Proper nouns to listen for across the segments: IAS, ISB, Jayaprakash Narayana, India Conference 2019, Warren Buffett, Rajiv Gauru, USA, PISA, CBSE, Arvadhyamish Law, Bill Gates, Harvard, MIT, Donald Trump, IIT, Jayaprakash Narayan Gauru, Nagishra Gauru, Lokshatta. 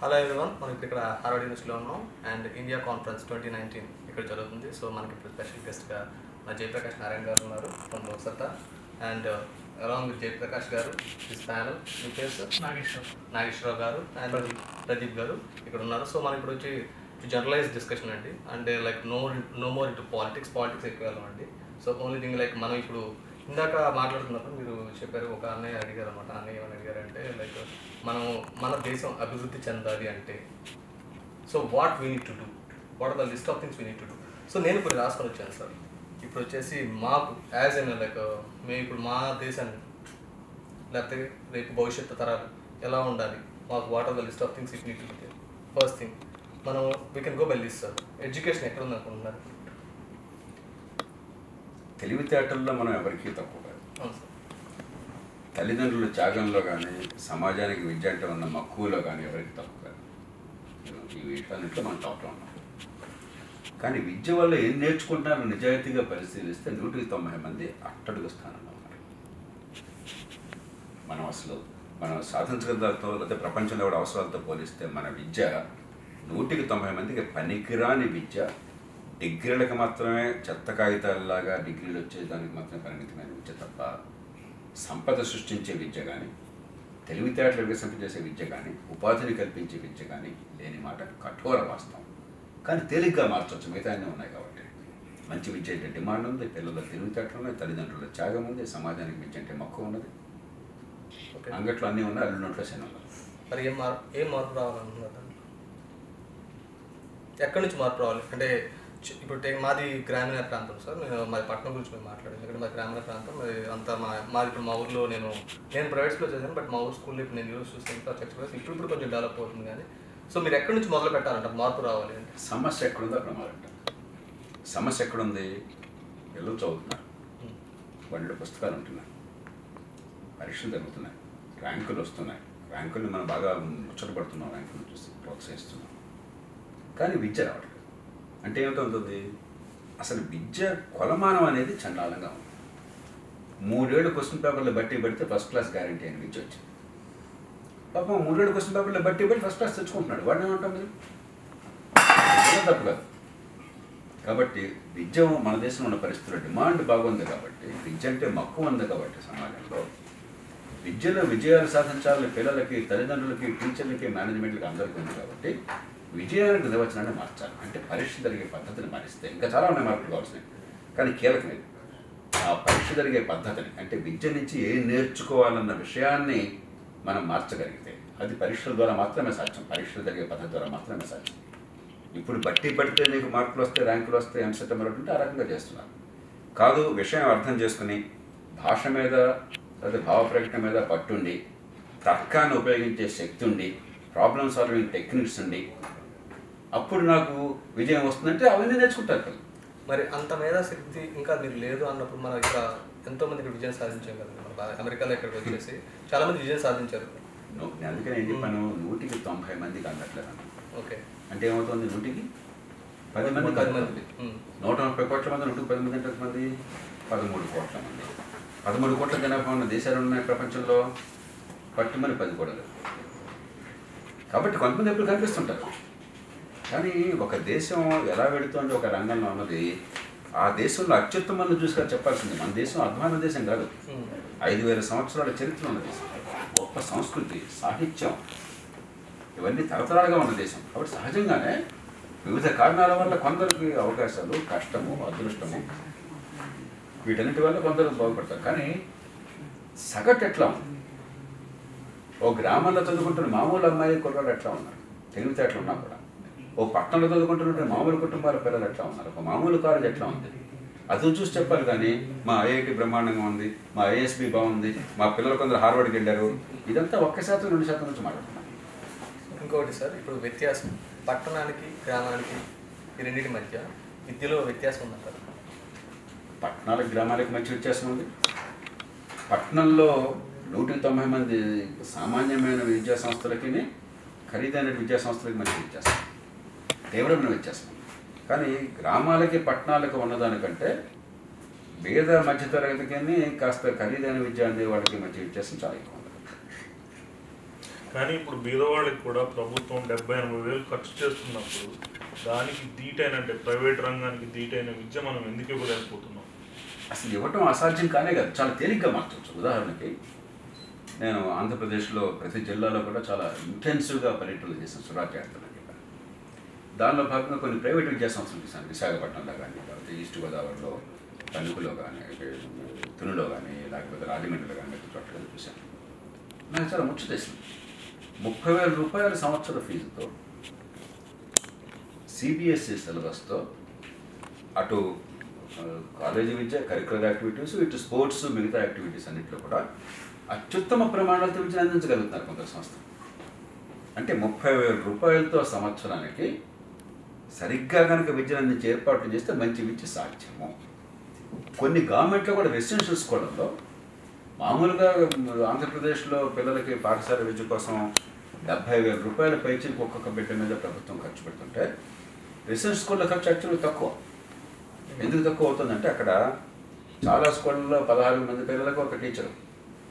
Hello everyone, I am here at Arvadhyamish Law and India Conference 2019. So, I am special guest Jayaprakash Narayan Gauru from Lokshatta, and along with Jayaprakash Gauru, this panel features Nagishra Gauru and Rajiv Gauru. So, I am going to generalize discussion and like no more into politics equivalent. So, only thing like Manu Puru. ఇందాక మాట్లాడుతున్నప్పుడు మీరు చెప్పారు ఒక అన్నయ్య అడిగారు అన్నమాట. అన్నయ్య ఏమని అడిగారంటే లైక్ మన దేశం అభివృద్ధి చెందాలి అంటే so what are the list of things we need to do. So నేను ఇప్పుడు రాసుకొని వచ్చాను సార్. ఇప్పుడు వచ్చేసి మాకు యాజ్ అయినా లైక్ మేము ఇప్పుడు మా దేశాన్ని లేకపోతే రేపు భవిష్యత్తు తరాలు ఎలా ఉండాలి, మాకు what are the list of things we need to do. First thing మనం we can go by list sir. Education ఎక్కడ ఉందనుకుంటున్నారు? తెలివితేటల్లో మనం ఎవరికీ తక్కువ కాదు. తల్లిదండ్రుల త్యాగంలో కానీ సమాజానికి విద్య అంటే ఉన్న మక్కువలో కానీ ఎవరికి తక్కువ కాదు. ఈ విషయాన్నిట్లో మనం టాప్లో ఉన్నాం. కానీ విద్య వల్ల ఏం నేర్చుకుంటున్నారో నిజాయితీగా పరిశీలిస్తే 190 మంది అట్టడుగు స్థానంలో ఉన్నారు. మనం సాధించగలతో లేకపోతే ప్రపంచంలో కూడా అవసరాలతో పోలిస్తే మన విద్య 190 మందికి పనికిరాని విద్య, డిగ్రీలకు మాత్రమే చెత్త కాగితాలలాగా డిగ్రీలు వచ్చేదానికి మాత్రమే పరిమితమైన విద్య తప్ప సంపద సృష్టించే విద్య కానీ, తెలివితేటలు వికసింపజేసే విద్య కానీ, ఉపాధిని కల్పించే విద్య కానీ లేని మాట కఠోర వాస్తవం. కానీ తేలిగ్గా మార్చవచ్చు, మిగతా అన్నీ ఉన్నాయి కాబట్టి. మంచి విద్య అంటే డిమాండ్ ఉంది, పిల్లల తెలివితేటలు ఉన్నాయి, తల్లిదండ్రుల త్యాగం ఉంది, సమాజానికి విద్య అంటే మక్కువ ఉన్నది. అంగట్లో అన్నీ ఉన్నాయి, అల్లున్నట్లో శనిలో మరి ఏ మార్పు రావాలనుకున్నారు? ఎక్కడి నుంచి మార్పు రావాలి అంటే ఇప్పుడు మాది గ్రామీణ ప్రాంతం సార్. నేను మాది పట్టణం గురించి మేము మాట్లాడాను. ఎందుకంటే మా గ్రామీణ ప్రాంతం అంతా మాది ఇప్పుడు మా ఊర్లో నేను ప్రైవేట్ స్కూల్ చేశాను. బట్ మా ఊరు స్కూల్లో ఇప్పుడు నేను ఈరోజు చూస్తాను, ఇప్పుడు కొంచెం డెవలప్ అవుతుంది. కానీ సో మీరు ఎక్కడి నుంచి మొదలు పెట్టాలంట మార్పు రావాలి అంటే? సమస్య ఎక్కడుందో అక్కడ మొదలంట. సమస్య ఎక్కడుంది? పిల్లలు చదువుతున్నారు, వాళ్ళు పుస్తకాలు ఉంటున్నాయి, పరీక్షలు జరుగుతున్నాయి, ర్యాంకులు వస్తున్నాయి. ర్యాంకుల్ని మనం బాగా ముచ్చటపడుతున్నాం, ర్యాంకులు చూసి ప్రోత్సహిస్తున్నాం. కానీ విద్య రావట్లేదు అంటే ఏమిటవుతుంది? అసలు విద్య కొలమానం అనేది చండాలంగా ఉంది. 3 ఏళ్ళు క్వశ్చన్ పేపర్లు బట్టి పెడితే ఫస్ట్ క్లాస్ గ్యారంటీ అని విద్య వచ్చింది. పాపం 3 ఏళ్ళు క్వశ్చన్ పేపర్లు బట్టి పెట్టి ఫస్ట్ క్లాస్ తెచ్చుకుంటున్నాడు. వాడిని ఏమంటాం మీరు? తప్పు కాదు. కాబట్టి విద్య మన దేశంలో ఉన్న పరిస్థితుల్లో డిమాండ్ బాగుంది కాబట్టి, విద్య అంటే మక్కువ ఉంది కాబట్టి సమాజంలో విద్యలో విజయాలు సాధించాలని పిల్లలకి, తల్లిదండ్రులకి, టీచర్లకి, మేనేజ్మెంట్లకి అందరికీ ఉంది. కాబట్టి విజయాన్ని నిర్వచనాన్ని మార్చాలి అంటే పరీక్ష జరిగే పద్ధతిని మారిస్తే ఇంకా చాలా ఉన్నాయి మార్పులు కావాల్సినవి. కానీ కీలకమైనది ఆ పరీక్ష జరిగే పద్ధతిని, అంటే విద్య నుంచి ఏం నేర్చుకోవాలన్న విషయాన్ని మనం మార్చగలిగితే అది పరీక్షల ద్వారా మాత్రమే సాధ్యం, పరీక్షలు జరిగే పద్ధతి ద్వారా మాత్రమే సాధ్యం. ఇప్పుడు బట్టి పడితే నీకు మార్కులు వస్తే, ర్యాంకులు వస్తే, ఎంసెట్ మరొకటి ఉంటే ఆ రకంగా చేస్తున్నారు కాదు. విషయం అర్థం చేసుకుని భాష మీద లేదా భావ ప్రకటన మీద పట్టుండి, తర్కాన్ని ఉపయోగించే శక్తి ఉండి, ప్రాబ్లమ్ సాల్వింగ్ టెక్నిక్స్ ఉండి అప్పుడు నాకు విజయం వస్తుందంటే అవన్నీ నేర్చుకుంటారు. మరి అంత మేధాశక్తి ఇంకా మీరు లేదు అన్నప్పుడు మనం ఇక్కడ ఎంతోమందికి విజయం సాధించాం కదా. మన అమెరికాలో ఇక్కడికి వచ్చేసి చాలామంది విజయం సాధించారు. అందుకని ఏం చెప్పాను, 190 మందికి అందట్లేదు. ఓకే, అంటే ఏమవుతుంది? 100కి 10 మంది, 10 మంది, 130 కోట్ల మంది, 110 మంది అంటే మంది 13 కోట్ల మంది. 13 కోట్ల జనాభా ఉన్న దేశాలు ఉన్నాయి ప్రపంచంలో, పట్టుమని 10 కూడా లేదు. కాబట్టి కొంతమంది ఎప్పుడు కనిపిస్తుంటారు. కానీ ఒక దేశం ఎలా పెడుతుంటే ఒక రంగంలో ఉన్నది, ఆ దేశంలో అత్యుత్తమని చూసుకొని చెప్పాల్సింది. మన దేశం అధ్వాన దేశం కాదు, 5000 సంవత్సరాల చరిత్ర ఉన్న దేశం, గొప్ప సంస్కృతి, సాహిత్యం, ఇవన్నీ తరతరాలుగా ఉన్న దేశం. కాబట్టి సహజంగానే వివిధ కారణాల వల్ల కొందరికి అవకాశాలు, కష్టము, అదృష్టము, వీటన్నిటి వల్ల కొందరు బాగుపడతారు. కానీ సగటు ఎట్లా ఉంది? ఓ గ్రామంలో చదువుకుంటున్న మామూలు అమ్మాయి కుర్రాడు ఎట్లా ఉన్నారు? తెలివితేటలు ఉన్నా కూడా. ఓ పట్టణంలో చదువుకుంటున్నట్టు మామూలు కుటుంబాల పిల్లలు ఎట్లా ఉన్నారు? ఒక మామూలు కాలేజ్ ఎట్లా ఉంది? అది చూసి చెప్పాలి. కానీ మా IIT బ్రహ్మాండంగా ఉంది, మా ISB బాగుంది, మా పిల్లలు కొందరు హార్వర్డ్కి వెళ్ళారు, ఇదంతా 1% 2% నుంచి మాట్లాడుతున్నాం. ఇంకోటి సార్, ఇప్పుడు వ్యత్యాసం పట్టణానికి గ్రామానికి ఈ రెండింటి మధ్య విద్యలో వ్యత్యాసం ఉందంటారు. పట్టణాలకు గ్రామాలకు మంచి వ్యత్యాసం ఉంది. పట్టణంలో 190 మంది సామాన్యమైన విద్యా సంస్థలకి, ఖరీదైన విద్యా సంస్థలకి మంచి వ్యత్యాసం, తీవ్రమైన వ్యత్యాసం. కానీ గ్రామాలకి పట్టణాలకు ఉన్నదానికంటే పేద మధ్యతరగతికి కాస్త ఖరీదైన విద్య అందే వాళ్ళకి మధ్య వ్యత్యాసం చాలా ఎక్కువ. కానీ ఇప్పుడు బీదవాళ్ళకి కూడా ప్రభుత్వం 70-80 వేలు ఖర్చు చేస్తున్నప్పుడు దానికి దీటైన, అంటే ప్రైవేట్ రంగానికి దీటైన విద్య మనం ఎందుకు ఇవ్వలేకపోతున్నాం? అసలు ఇవ్వటం అసాధ్యం కానే కాదు, చాలా తేలిగ్గా మార్చవచ్చు. ఉదాహరణకి నేను ఆంధ్రప్రదేశ్లో ప్రతి జిల్లాలో కూడా చాలా ఇంటెన్సివ్గా పర్యటనలు చేశాను, సురాచేస్తానని చెప్పాను. దానిలో భాగంగా కొన్ని ప్రైవేట్ విద్యా సంస్థలు చేశాను, విశాఖపట్నంలో కానీ, లేకపోతే ఈస్ట్ గోదావరిలో తణుకులో కానీ, తునులో కానీ, లేకపోతే రాజమండ్రిలో కానీ, లేకపోతే చోట్ల చూశాను. నాకు చాలా ముచ్చటేసింది. 30,000 రూపాయల సంవత్సర ఫీజుతో సిబిఎస్ఈ సిలబస్తో అటు కాలేజీ విద్య, కరికులర్ యాక్టివిటీస్, ఇటు స్పోర్ట్స్, మిగతా యాక్టివిటీస్ అన్నింటిలో కూడా అత్యుత్తమ ప్రమాణాలతో విద్యను అందించగలుగుతున్నారు కొందరు సంస్థలు. అంటే 30,000 రూపాయలతో సంవత్సరానికి సరిగ్గా కనుక విద్యను అందించే ఏర్పాట్లు చేస్తే మంచి విద్య సాధ్యము. కొన్ని గవర్నమెంట్లో కూడా రెసిడెన్షియల్ స్కూళ్ళల్లో మామూలుగా ఆంధ్రప్రదేశ్లో పిల్లలకి పాఠశాల విద్య కోసం 70,000 రూపాయల పైచీలకు ఒక్కొక్క బిడ్డ మీద ప్రభుత్వం ఖర్చు పెడుతుంటే రీసెర్చ్ స్కూళ్ళ ఖర్చు యాక్చువల్గా తక్కువ. ఎందుకు తక్కువ అవుతుందంటే అక్కడ చాలా స్కూళ్ళలో 16 మంది పిల్లలకు ఒక టీచరు.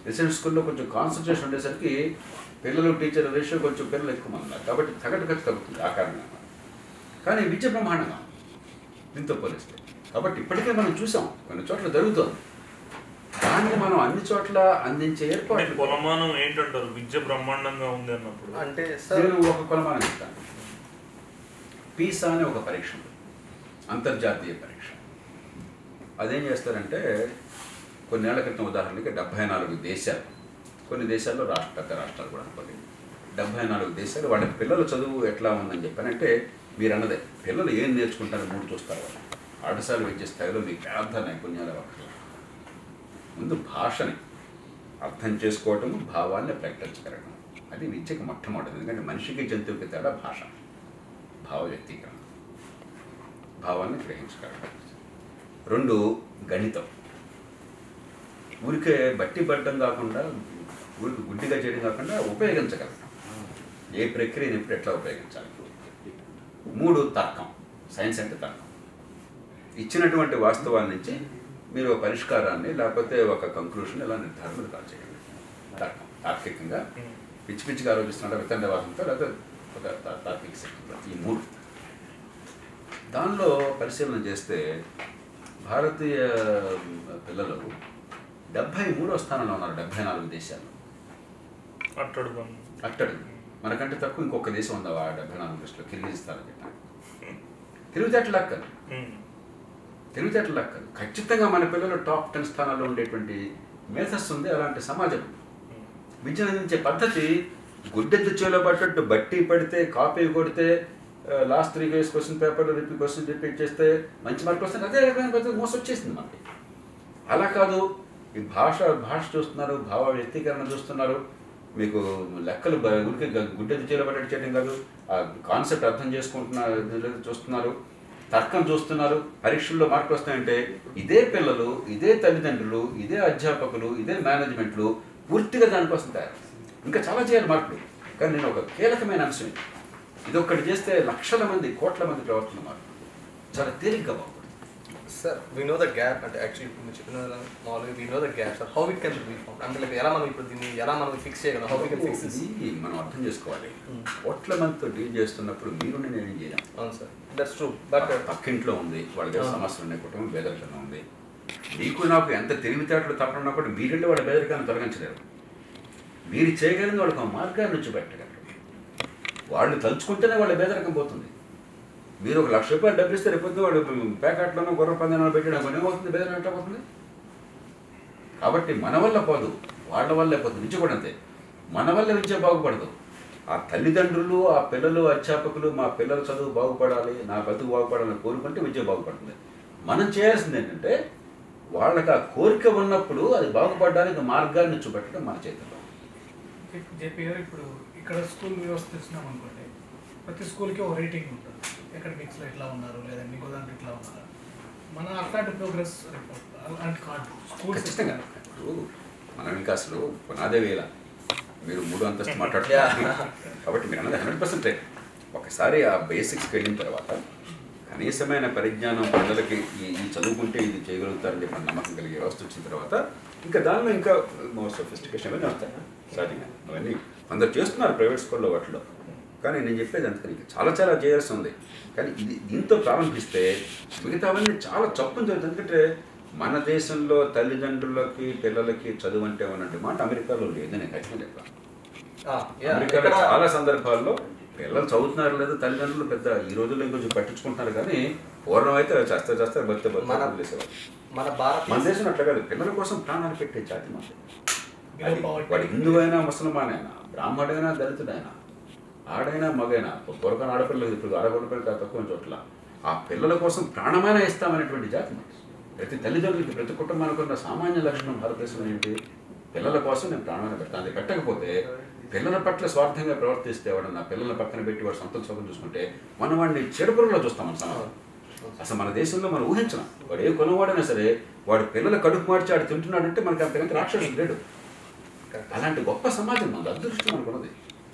రీసెర్చ్ స్కూల్లో కొంచెం కాన్సన్ట్రేషన్ ఉండేసరికి పిల్లలు టీచర్ రేషియో కొంచెం పిల్లలు ఎక్కువ ఉన్నారు కాబట్టి సగటు ఖర్చు తగ్గుతుంది ఆ కారణంగా. కానీ విద్య బ్రహ్మాండంగా దీంతో పోలిస్తే కాబట్టి ఇప్పటికే మనం చూసాం కొన్ని చోట్ల జరుగుతుంది. దాన్ని మనం అన్ని చోట్ల అందించే ఏర్పాటు కొలమానం ఏంటంటారు విద్య బ్రహ్మాండంగా ఉంది అన్నప్పుడు? అంటే నేను ఒక కొలమానం చెప్తాను. పీసా అనే ఒక పరీక్ష ఉంది, అంతర్జాతీయ పరీక్ష. అదేం చేస్తారంటే కొన్నేళ్ల క్రితం ఉదాహరణకి 74 దేశాలు, కొన్ని దేశాల్లో రాష్ట్రాలు కూడా అనుకోండి, 74 దేశాలు వాళ్ళ పిల్లల చదువు ఎట్లా ఉందని చెప్పానంటే మీరు అన్నదే పిల్లలు ఏం నేర్చుకుంటారో మూడు చూస్తారు వాళ్ళు. పాఠశాల విద్య స్థాయిలో మీ ప్రార్థ నైపుణ్యాల వరకు ముందు భాషని అర్థం చేసుకోవటము, భావాన్ని ప్రకటించగలగడం, అది విద్యకు మొట్టమొదటిది. ఎందుకంటే మనిషికి జంతువుకి తేడా భాష, భావ వ్యక్తీకరణ, భావాన్ని గ్రహించగలగడం. రెండు, గణితం. ఊరికే బట్టి పడడం కాకుండా, ఊరికి గుడ్డిగా చేయడం కాకుండా ఉపయోగించగలగడం, ఏ ప్రక్రియను ఎప్పుడు ఎట్లా ఉపయోగించాలి. మూడు, తర్కం. సైన్స్ అంటే తర్కం. ఇచ్చినటువంటి వాస్తవాల నుంచి మీరు ఒక పరిష్కారాన్ని లేకపోతే ఒక కంక్లూషన్ ఇలా నిర్ధారణ కాల్ చేయండి. తర్కం, తార్కికంగా పిచ్చిగా ఆలోచిస్తున్నాడు వితండవాదంతో, లేకపోతే ఒక తార్కిక శక్తి. ఈ మూడు దానిలో పరిశీలన చేస్తే భారతీయ పిల్లలు 73వ స్థానంలో ఉన్నారు 74 దేశాలు. అట్టడుగు మనకంటే తక్కువ ఇంకొక దేశం ఉందా 74 లిస్టులో? కిర్గిజిస్తానని చెప్పాను. తెలివితేటలు లెక్కదు. ఖచ్చితంగా మన పిల్లలు టాప్ 10 స్థానాల్లో ఉండేటువంటి మేధస్సు ఉంది. అలాంటి సమాజం విద్యను అందించే పద్ధతి గుడ్డెద్దు చేలో పడ్డట్టు బట్టి పడితే, కాపీ కొడితే, లాస్ట్ 3 క్వశ్చన్స్ క్వశ్చన్ పేపర్లో రిపీట్ చేస్తే మంచి మార్కులు వస్తే అదే రకమైన పద్ధతి మోసొచ్చేసింది మనకి. అలా కాదు. ఈ భాష చూస్తున్నారు, భావ వ్యక్తీకరణ చూస్తున్నారు. మీకు లెక్కలు గుడికి గుడ్డెద్దు చేలో పడ్డట్టు చేయడం కాదు, ఆ కాన్సెప్ట్ అర్థం చేసుకుంటున్నారు, చూస్తున్నారు, తర్కం చూస్తున్నారు. పరీక్షల్లో మార్కులు వస్తాయంటే ఇదే పిల్లలు, ఇదే తల్లిదండ్రులు, ఇదే అధ్యాపకులు, ఇదే మేనేజ్మెంట్లు పూర్తిగా దానికోసం తయారు. ఇంకా చాలా చేయాలి మార్పులు. కానీ నేను ఒక కీలకమైన అంశం ఇది. ఇదొక్కటి చేస్తే లక్షల మంది, కోట్ల మంది ప్రవర్తన మార్పులు చాలా తేలిగ్గా బాగుంటుంది. Sir, we know the gap. అంటే యాక్చువల్లీ చెప్పిన మామూలుగా we know the gap. Sir, how it can be reformed? అంటే ఎలా మనం ఇప్పుడు దీన్ని ఎలా మనం ఫిక్స్ చేయగలం? How we can fix this? మనం అర్థం చేసుకోవాలి. కోట్ల మందితో డీల్ చేస్తున్నప్పుడు మీరు నేనేం చేయలేం. అవును సార్, దట్స్ ట్రూ. బట్ పక్కింట్లో ఉంది, వాళ్ళ దగ్గర సమస్యలు ఉన్నాయి, కుటుంబం బెదరికన ఉంది. మీకు నాకు ఎంత తెలివితేటలు తప్పనున్నా కూడా మీరెళ్ళి వాళ్ళ బెదరికాన్ని తొలగించలేరు. మీరు చేయగలిగిన వాళ్ళకి ఒక మార్గాన్ని నుంచి పెట్టగలరు. వాళ్ళు తలుచుకుంటేనే వాళ్ళ బెదరికం పోతుంది. మీరు 1,00,000 రూపాయలు డబ్బులు ఇస్తే రేపొద్దు వాడు ప్యాకెట్లను, గుర్ర పందెంలో పెట్టడం కొనేమవుతుంది, బెదరికం ఎట్లా పోతుంది? కాబట్టి మన వల్ల పోదు, వాళ్ళ వల్లే పోతుంది. విద్య కూడా అంతే, మన వల్ల విద్య బాగుపడదు. ఆ తల్లిదండ్రులు, ఆ పిల్లలు, అధ్యాపకులు మా పిల్లల చదువు బాగుపడాలి, నా బతుకు బాగుపడాలని కోరుకుంటే విద్య బాగుపడుతుంది. మనం చేయాల్సింది ఏంటంటే వాళ్ళకి ఆ కోరిక ఉన్నప్పుడు అది బాగుపడడానికి మార్గాన్ని చూపెట్టడం మన చేతుల్లో. జేపీ గారు, ఇప్పుడు ఇక్కడ స్కూల్ వ్యవస్థ చూసినాం అనుకోండి, ప్రతి స్కూల్కి ఒక రేటింగ్ ఉంటుంది. ఎకడమిక్స్లో ఎట్లా ఉన్నారు, లేదా ఇంకో దాంట్లో ఎట్లా ఉన్నారు, మన అట్లాంటి ప్రోగ్రెస్ రిపోర్ట్ అలాంటి కార్డు స్కూల్ సిస్టమ్. మనం ఇంకా అసలు పునాదే వేళ మీరు 3 అంతస్తు మాట్లాడుతున్నారు కాబట్టి మీరు అన్నది 100%. ఒకసారి ఆ బేసిక్స్కి వెళ్ళిన తర్వాత కనీసమైన పరిజ్ఞానం పిల్లలకి ఈ చదువుకుంటే ఇది చేయగలుగుతారని చెప్పి నమ్మకం కలిగే వ్యవస్థ వచ్చిన తర్వాత ఇంకా దానిలో ఇంకా మోర్ సోఫిస్టికేషన్ అవన్నీ వస్తాయి. సరే, అవన్నీ అందరు చేస్తున్నారు ప్రైవేట్ స్కూల్లో వాటిలో. కానీ నేను చెప్పేది అంత చాలా చాలా చేయాల్సి ఉంది. కానీ ఇది దీంతో ప్రారంభిస్తే మిగతావన్నీ చాలా చప్పుని జరుగుతుంది. ఎందుకంటే మన దేశంలో తల్లిదండ్రులకి పిల్లలకి చదువు అంటే ఉన్నట్టు మాట అమెరికాలో లేదు. నేను ఖచ్చితంగా చెప్పాను, అమెరికాలో చాలా సందర్భాల్లో పిల్లలు చదువుతున్నారు లేదా తల్లిదండ్రులు పెద్ద ఈ రోజుల్లో ఇంకొంచెం పట్టించుకుంటున్నారు. కానీ పూర్వం అయితే చేస్తారు చేస్తారు బతికే బతికేసేవారు. మన దేశం అట్లా కాదు, పిల్లల కోసం ప్రాణాలు పెట్టే జాతి మాట. వాడు హిందువైనా ముసల్మాన్ అయినా బ్రాహ్మడైనా దళితుడైనా ఆడైనా మగైనా పొరకన ఆడపిల్లలు ఇప్పుడు ఆడగొడపిల్లలు తక్కువ చోట్ల ఆ పిల్లల కోసం ప్రాణమైనా ఇస్తామనేటువంటి జాతి మనిషి. ప్రతి తల్లిదండ్రులకి ప్రతి కుటుంబానికి ఉన్న సామాన్య లక్షణం భారతదేశం ఏంటి? పిల్లల కోసం నేను ప్రాణమైన పెడతాను. అది పెట్టకపోతే పిల్లల పట్ల స్వార్థంగా ప్రవర్తిస్తే వాడు నా పిల్లల పక్కన పెట్టి వాడు సొంతం సొంతం చూసుకుంటే మనం వాడిని చెడుపురంలో చూస్తాం. మన సమాజం అసలు మన దేశంలో మనం ఊహించడం. వాడు ఏ కొనవాడైనా సరే వాడు పిల్లల కడుపు మార్చి వాడు తింటున్నాడంటే మనకి అంతకంత రాక్షసుడు లేడు. అలాంటి గొప్ప సమాజం మన అదృష్టం అనుకున్నది.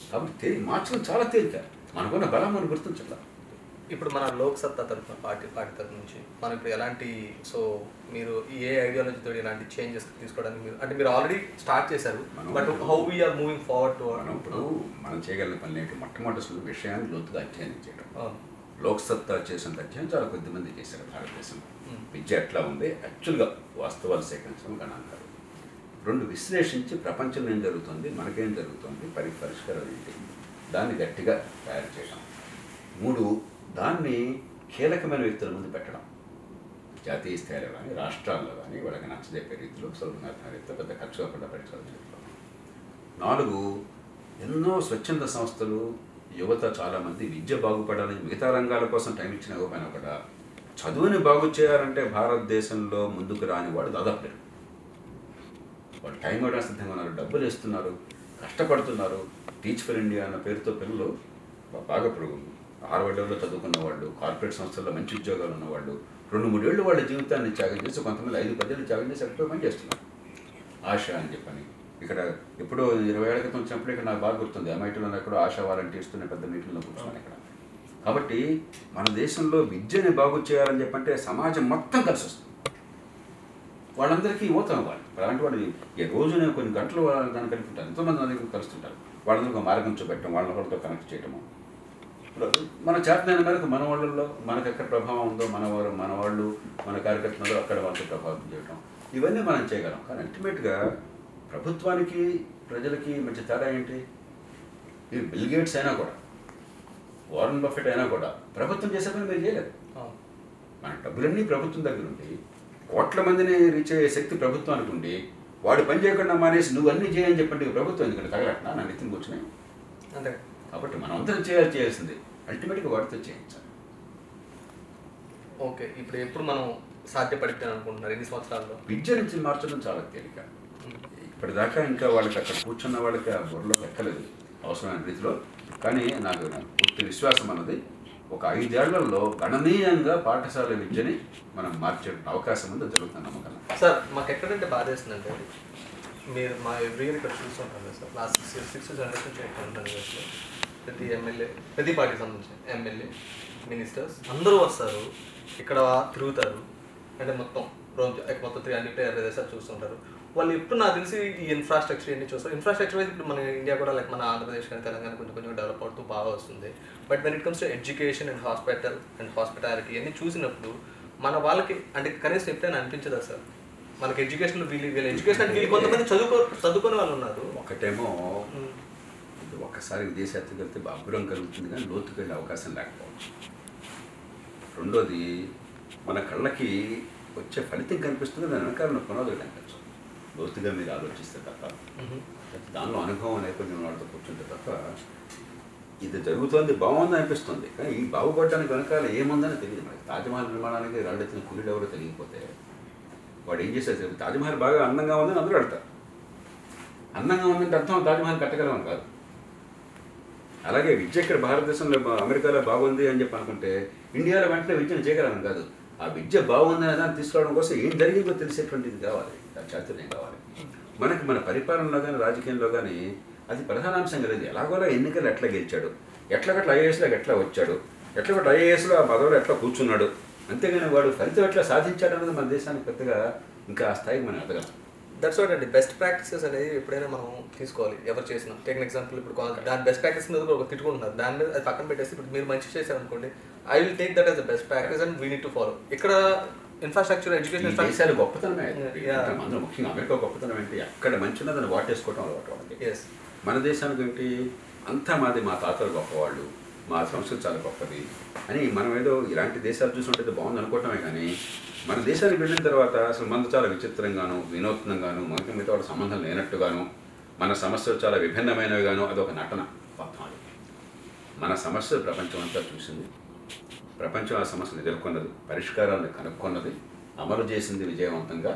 కాబట్టి మార్చడం చాలా తేలిక, మనకున్న బలం మనం గుర్తించట్లా. ఇప్పుడు మన లోక్సత్తా తరఫున పార్టీ తరఫు నుంచి మనకు ఇప్పుడు ఎలాంటి, సో మీరు ఏ ఐడియాలజీతో ఎలాంటి చేంజెస్ తీసుకోవడానికి మీరు అంటే మీరు ఆల్రెడీ స్టార్ట్ చేశారు, but how we are moving forward to our? ఇప్పుడు మనం చేయగలిగిన పని ఏంటి? మొట్టమొదటి విషయాన్ని లోతుగా అధ్యయనం చేయడం. లోక్సత్తా చేసిన అధ్యయనం చాలా కొద్దిమంది చేశారు భారతదేశంలో. విద్య ఎట్లా ఉంది యాక్చువల్గా వాస్తవాలు సేకరించడం కానీ అన్నారు. రెండు, విశ్లేషించి ప్రపంచంలో ఏం జరుగుతుంది, మనకేం జరుగుతుంది, పరిష్కారం ఏంటి, దాన్ని గట్టిగా తయారు చేయడం. మూడు, దాన్ని కీలకమైన వ్యక్తుల ముందు పెట్టడం. జాతీయ స్థాయిలో కానీ రాష్ట్రాల్లో కానీ వాళ్ళకి నచ్చజెప్పే రీతిలో సౌకర్యార్థమైన రీతిలో పెద్ద ఖర్చుగా కూడా పరిష్కారం చేయడం. నాలుగు, ఎన్నో స్వచ్ఛంద సంస్థలు, యువత చాలామంది విద్య బాగుపడాలని మిగతా రంగాల కోసం టైం ఇచ్చిన ఇవ్వకపోయినా కూడా చదువుని బాగు చేయాలంటే భారతదేశంలో ముందుకు రాని వాడు దాదాపు లేరు. వాళ్ళు టైం ఇవ్వడానికి సిద్ధంగా ఉన్నారు, డబ్బులు వేస్తున్నారు, కష్టపడుతున్నారు. టీచర్ ఇండియా అన్న పేరుతో పిల్లలు బాగా పెరుగుతుంది. హార్వర్డ్లో చదువుకున్న వాళ్ళు, కార్పొరేట్ సంస్థల్లో మంచి ఉద్యోగాలు ఉన్నవాళ్ళు 2-3 ఏళ్ళు వాళ్ళ జీవితాన్ని త్యాగం చేసి, కొంతమంది 5-10 ఏళ్ళు త్యాగం చేసి ఎక్కువ పని చేస్తున్నారు. ఆశ అని చెప్పని ఇక్కడ ఎప్పుడో 20 ఏళ్ళ క్రితం వచ్చినప్పుడు ఇక్కడ నాకు బాగా గుర్తుంది, MITలో ఎక్కడో ఆశ వాలంటీర్స్ తో పెద్ద మీటింగ్లో కూర్చున్నాను ఇక్కడ. కాబట్టి మన దేశంలో విద్యని బాగు చేయాలని చెప్పంటే సమాజం మొత్తం కలిసి వస్తుంది. వాళ్ళందరికీ యువత వాళ్ళు అలాంటి వాళ్ళు ఈ రోజు నేను కొన్ని గంటలు దాన్ని కలుపుకుంటాను, ఎంతోమంది అందరికీ కలుస్తుంటారు. వాళ్ళందరికీ మార్గం చూపెట్టడం, వాళ్ళతో కనెక్ట్ చేయడము, మన చేతనైన మేరకు మన వాళ్ళల్లో మనకు ఎక్కడ ప్రభావం ఉందో మన వాళ్ళు మన కార్యకర్తలు అక్కడ వాళ్ళతో ప్రభావితం చేయడం, ఇవన్నీ మనం చేయగలం. కానీ అల్టిమేట్గా ప్రభుత్వానికి ప్రజలకి మధ్య తేడా ఏంటి? మీరు బిల్ గేట్స్ అయినా కూడా వారెన్ బఫెట్ అయినా కూడా ప్రభుత్వం చేసే పని మీరు చేయలేదు. మన డబ్బులన్నీ ప్రభుత్వం దగ్గర ఉండి 1,00,00,000 మందిని రీచ్ అయ్యే శక్తి ప్రభుత్వం అనుకుండి వాడు పని చేయకుండా మానేసి నువ్వు అన్నీ చేయని చెప్పండి ప్రభుత్వం ఎందుకంటే తగలట్నా నా నితిని వచ్చినాయి అంతే. కాబట్టి మనం అంతా చేయాల్సింది అల్టిమేట్గా వాడితో చేయించాలి. ఓకే, ఇప్పుడు ఎప్పుడు మనం సాధ్యపడితే అనుకుంటున్నారు ఎన్ని సంవత్సరాల్లో? విద్య నుంచి మార్చడం చాలా తేలిక. ఇప్పటిదాకా ఇంకా వాళ్ళకి అక్కడ కూర్చున్న వాళ్ళకి ఆ బుర్రలో ఎక్కలేదు అవసరమైన రీతిలో. కానీ నాకు పూర్తి విశ్వాసం అన్నది 5 ఏళ్లలో గణనీయంగా పాఠశాల విద్యని మనం మార్చే అవకాశం ఉందో జరుగుతుంది నమ్మకం. సార్, మాకు ఎక్కడంటే బాధ వేస్తుందంటే మీరు మా ఎవ్రీ ఇయర్ ఇక్కడ చూస్తుంటారు కదా సార్, లాస్ట్ 6 జనరేషన్ నుంచి ఎక్కడ ప్రతి ఎమ్మెల్యే, ప్రతి పార్టీకి సంబంధించిన ఎమ్మెల్యే మినిస్టర్స్ అందరూ వస్తారు ఇక్కడ తిరుగుతారు. అంటే మొత్తం రోజు మొత్తం 3 అన్ని చూస్తుంటారు. వాళ్ళు ఎప్పుడు నాకు తెలిసి ఈ ఇన్ఫ్రాస్ట్రక్చర్ ఎన్ని చూస్తారు. ఇన్ఫ్రాస్ట్రక్చర్ వైజ్ ఇప్పుడు మన ఇండియా కూడా లైక్ మన ఆంధ్రప్రదేశ్ కానీ తెలంగాణ కొంచెం కొంచెం డెవలప్ అవుతూ బాగా వస్తుంది. But when it comes to education and hospital and hospitality అన్ని చూసినప్పుడు మన వాళ్ళకి అంటే కనీసం ఎప్పుడైనా అనిపించదా సార్ మనకి ఎడ్యుకేషన్ వీళ్ళ ఎడ్యుకేషన్ అంటే వీళ్ళు కొంతమంది చదువుకునే వాళ్ళు ఉన్నారు. ఒకటేమో ఒకసారి విదేశాలకు వెళ్తే అభ్యురం కలుగుతుంది కానీ లోతుకు వెళ్ళే అవకాశం లేకపోవచ్చు. రెండోది మన కళ్ళకి వచ్చే ఫలితం కనిపిస్తుంది, దాని వెనకాల పునాదులు కనిపించదు. లోతుగా మీరు ఆలోచిస్తే తప్ప దానిలో అనుభవం లేకపోతే వాళ్ళతో కూర్చుంటే తప్ప ఇది జరుగుతుంది బాగుంది అనిపిస్తుంది కానీ ఈ బాగుపడటానికి వెనకాల ఏముందని తెలియదు మనకి. తాజ్మహల్ నిర్మాణానికి రాడెత్తిన కూలీలు ఎవరో తెలియకపోతే వాడు ఏం చేశారు? తాజ్మహల్ బాగా అందంగా ఉందని అందరూ అడతారు. అందంగా ఉందంటే అర్థం తాజ్మహల్ కట్టగలమని కాదు. అలాగే విద్య ఇక్కడ భారతదేశంలో అమెరికాలో బాగుంది అని చెప్పి అనుకుంటే ఇండియాలో వెంటనే విద్యను చేయగలమని కాదు. ఆ విద్య బాగుంది అనే దాన్ని తీసుకోవడం కోసం ఏం జరిగిందో తెలిసేటువంటిది కావాలి, దాని చాతుర్యం కావాలి మనకి. మన పరిపాలనలో కానీ రాజకీయంలో కానీ అది ప్రధానాంశం కలిగింది. ఎలాగోలా ఎన్నికలు ఎట్లా గెలిచాడు, ఎట్లాగట్లా IASలో ఎట్లా వచ్చాడు, ఎట్లాగట్లా IASలో ఆ పదవులు ఎట్లా కూర్చున్నాడు, అంతేగాని వాడు ఫలితం ఎట్లా సాధించాడు అనేది మన దేశానికి పెద్దగా ఇంకా ఆ స్థాయికి మనం ఎదగలం. దట్స్ వాట్ అండి బెస్ట్ ప్రాక్టీసెస్ అనేది ఎప్పుడైనా మనం తీసుకోవాలి. ఎవరు చేసినా టేక్ అన్ ఎగ్జాంపుల్ ఇప్పుడు దాని బెస్ట్ ప్రాక్టీస్ మీద కూడా తిట్టుకుంటున్నారు, దాని మీద అది పక్కన పెట్టేసి ఇప్పుడు మీరు మంచి చేశారనుకోండి, I will take that as the best practice and we need to follow. ఇక్కడ ఇన్ఫ్రాస్ట్రక్చర్ ఎడ్యుకేషన్ ఇన్ఫ్రాస్ట్రక్చర్ గొప్పతనమే, అందరూ ముఖ్యంగా అమెరికా గొప్పతనం ఏంటి, అక్కడ మంచి ఉన్నదని వాటేసుకోవడం అలవాటు. మన దేశానికి అంతా మాది మా తాతలు గొప్పవాళ్ళు, మా సంస్కృతి చాలా గొప్పది అని మనం ఏదో ఇలాంటి దేశాలు చూసినట్టయితే బాగుంది అనుకోవటమే, కానీ మన దేశానికి వెళ్ళిన తర్వాత అసలు మనకు చాలా విచిత్రంగాను వినూత్నంగాను మనకి మీతో సంబంధం లేనట్టుగాను మన సమస్యలు చాలా విభిన్నమైనవిగాను అదొక నటన. మన సమస్యలు ప్రపంచం అంతా చూసింది, ప్రపంచం ఆ సమస్యను ఎదుర్కొన్నది, పరిష్కారాలను కనుక్కున్నది, అమలు చేసింది విజయవంతంగా.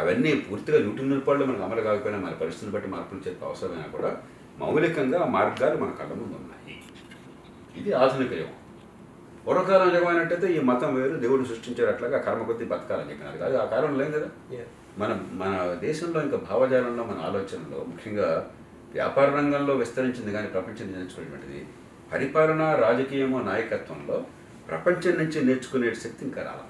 అవన్నీ పూర్తిగా 100% మనకు అమలు కాకపోయినా మన పరిస్థితిని బట్టి మార్పులు చేసే అవసరమైనా కూడా మౌలికంగా మార్గాలు మన కళ్ళ ముందు ఉన్నాయి. ఇది ఆధునిక యుగం. పూర్వకాలం యుగమైనట్టయితే ఈ మతం వేరు, దేవుడు సృష్టించారు, అట్లాగా కర్మ కొద్ది బతకాలని చెప్పినారు కాదు, ఆ కాలంలో లేదు కదా. మన మన దేశంలో ఇంకా భావజాలంలో మన ఆలోచనలో ముఖ్యంగా వ్యాపార రంగంలో విస్తరించింది, కానీ ప్రపంచం నేర్చుకునేటువంటిది పరిపాలన, రాజకీయము, నాయకత్వంలో ప్రపంచం నుంచి నేర్చుకునే శక్తి ఇంకా రాల.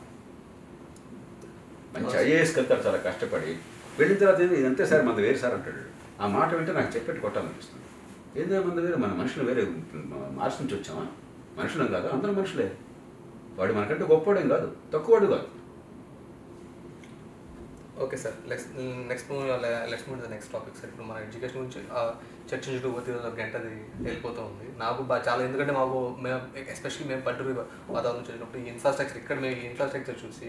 మంచి IAS కలుతారు చాలా కష్టపడి, వెళ్ళిన తర్వాత ఏంది ఇదంతే సార్ మంది వేరు సార్ అంటాడు. ఆ మాట వింటే నాకు చెప్పేట్టు కొట్టాలనిపిస్తుంది. ఏంటంటే మంది వేరు, మన మనుషులు వేరే, మార్స్ నుంచి వచ్చామా, మనుషులం కాదు, అందరూ మనుషులే, వాడు మనకంటే గొప్పవాడేం కాదు, తక్కువవాడు కాదు. Okay sir, next move next topic sir. ఇప్పుడు మన ఎడ్యుకేషన్ గురించి చర్చించడం ప్రతి రోజు గంటది వెళ్ళిపోతూ ఉంది. నాకు చాలా, ఎందుకంటే మాకు ఎస్పెషల్లీ మేము పల్లెటూరు వాతావరణం చూసినప్పుడు ఇన్ఫ్రాస్ట్రక్చర్, ఇక్కడ మేము ఇన్ఫ్రాస్ట్రక్చర్ చూసి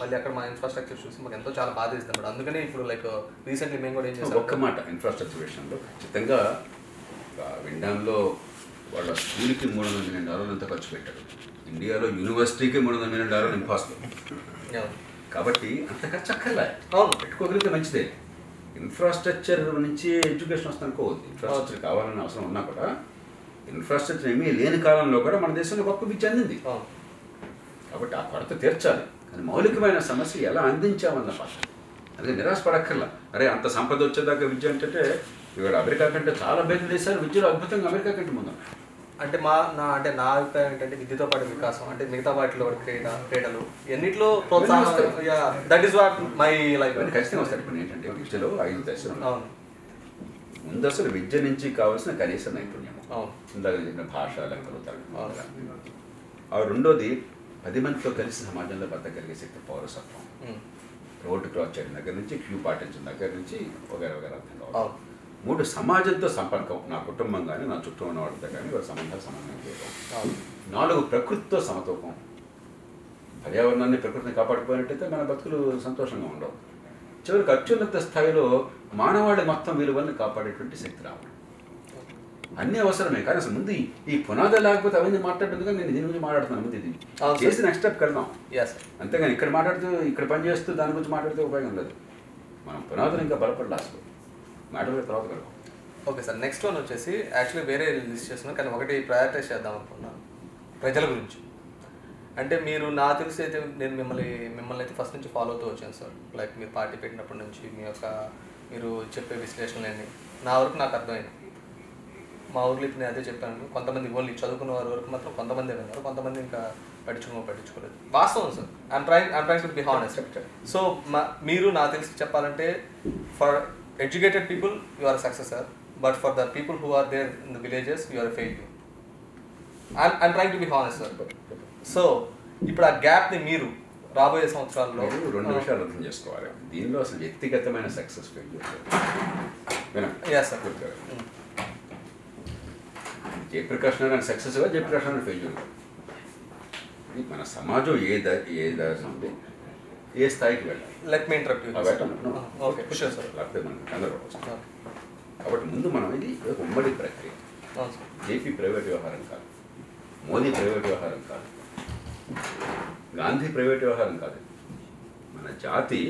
మళ్ళీ అక్కడ మా ఇన్ఫ్రాస్ట్రక్చర్ చూసి మాకు ఎంతో చాలా బాధ ఇస్తాం. అందుకనే ఇప్పుడు రీసెంట్లీ మేము కూడా ఏం చేస్తాం, ఒక్క మాట ఇన్ఫ్రాస్ట్రక్చర్ విషయంలో ఖచ్చితంగా విండంలో వాళ్ళ స్కూల్కి $300 million అంతా ఖర్చు పెట్టారు, ఇండియాలో యూనివర్సిటీకి $300 million ఇంపాసిబుల్. కాబట్టి అంత ఖర్చు అక్కర్లే, పెట్టుకోగలిగితే మంచిదే. ఇన్ఫ్రాస్ట్రక్చర్ నుంచి ఎడ్యుకేషన్ వస్తుంది అనుకోవద్దు, ఇన్ఫ్రాస్ట్రక్చర్ కావాలని అవసరం ఉన్నా కూడా ఇన్ఫ్రాస్ట్రక్చర్ ఏమీ లేని కాలంలో కూడా మన దేశంలో గొప్ప విద్య అందింది. కాబట్టి ఆ కొరత తీర్చాలి, కానీ మౌలికమైన సమస్య ఎలా అందించామన్న పాత్ర. అందుకే నిరాశ పడక్కర్లా, అరే అంత సంపద వచ్చేదాకా విద్య అంటే, ఇక్కడ అమెరికా కంటే చాలా బయట దేశాలు విద్యలో అద్భుతంగా అమెరికా కంటే ముందు. అంటే నా అభిప్రాయం ఏంటంటే విద్యతో పాటు వికాసం, అంటే మిగతా వాటిలో క్రీడలు ఎన్నిట్లో ప్రోత్సాహిస్తారు. That is what my life. ఖచ్చితంగా వస్తారు. ఇప్పుడు ఏంటంటే విద్యలో 5 దశలు. అవును, ముందు అసలు విద్య నుంచి కావాల్సిన కనీస నైపుణ్యం, అవును, భాష లెక్కలు. రెండోది 10 మందితో కలిసి సమాజంలో బతకగలిగే శక్తి, పౌరసత్వం, రోడ్డు క్రాస్ చేయడం దగ్గర నుంచి, క్యూ పాటించిన దగ్గర నుంచి వగేర. 3 సమాజంతో సంపర్కం, నా కుటుంబం కానీ నా చుట్టూ ఉన్న వాటితో కానీ వాళ్ళ సంబంధాలు సమాధానం చేయడం. 4 ప్రకృతితో సమతూకం, పర్యావరణాన్ని ప్రకృతిని కాపాడుకునేట్టయితే మన బతుకులు సంతోషంగా ఉండవు. చివరికి అత్యున్నత స్థాయిలో మానవాళి మొత్తం విలువలను కాపాడేటువంటి శక్తి రావడం. అన్నీ అవసరమే, కానీ అసలు ముందు ఈ పునాదులు లేకపోతే అవన్నీ మాట్లాడుతుందిగా. నేను దీని గురించి మాట్లాడుతున్నాను, ముందు ఇది చేసి నెక్స్ట్ స్టెప్ కడదాం. అంతేగాని ఇక్కడ మాట్లాడుతూ ఇక్కడ పని చేస్తూ దాని గురించి మాట్లాడితే ఉపయోగం లేదు. మనం పునాదులు ఇంకా బలపడలేదు, మ్యాటర్ తర్వాత కలుగు. ఓకే సార్, నెక్స్ట్ వన్ వచ్చేసి యాక్చువల్లీ వేరే లిస్ట్ చేస్తున్నాను, కానీ ఒకటి ప్రయారిటైజ్ చేద్దాం అనుకున్నాను, ప్రజల గురించి. అంటే మీరు నా తెలిసి అయితే నేను మిమ్మల్ని అయితే ఫస్ట్ నుంచి ఫాలో అవుతూ వచ్చాను సార్. లైక్ మీరు పార్టీ పెట్టినప్పటి నుంచి మీరు చెప్పే విశ్లేషణలన్నీ నా వరకు నాకు అర్థమైంది. మా ఊర్లో ఇప్పుడు నేను అదే చెప్పాను, కొంతమంది ఓన్లీ చదువుకున్న వారి వరకు మాత్రం కొంతమంది ఉన్నారు, కొంతమంది ఇంకా పట్టించుకోలేదు. వాస్తవం sir, I'm trying to be honest. So మీరు నా తెలిసి చెప్పాలంటే for educated people you are a successor, but for the people who are there in the villages you are a failure. I'm trying to be honest sir. So ఇప్పుడు ఆ gap ని మీరు రాబోయే సంవత్సరాల్లో 2 విషయాలు అర్థం చేసుకోవాలి. దీనిలో అసలు వ్యక్తిగతమైన success failure Jayaprakash Narayan success గా, జయప్రకాష్ నారాయణ ఫెయిల్యూర్. మన సమాజం ఏ దశ ఉంది, ఏ స్థాయికి వెళ్ళాలి, లేకపోతే మనకు కందరవచ్చు. కాబట్టి ముందు మనం ఇది ఉమ్మడి ప్రక్రియ. JP ప్రైవేట్ వ్యవహారం కాదు, మోదీ ప్రైవేట్ వ్యవహారం కాదు, గాంధీ ప్రైవేట్ వ్యవహారం కాదు. మన జాతి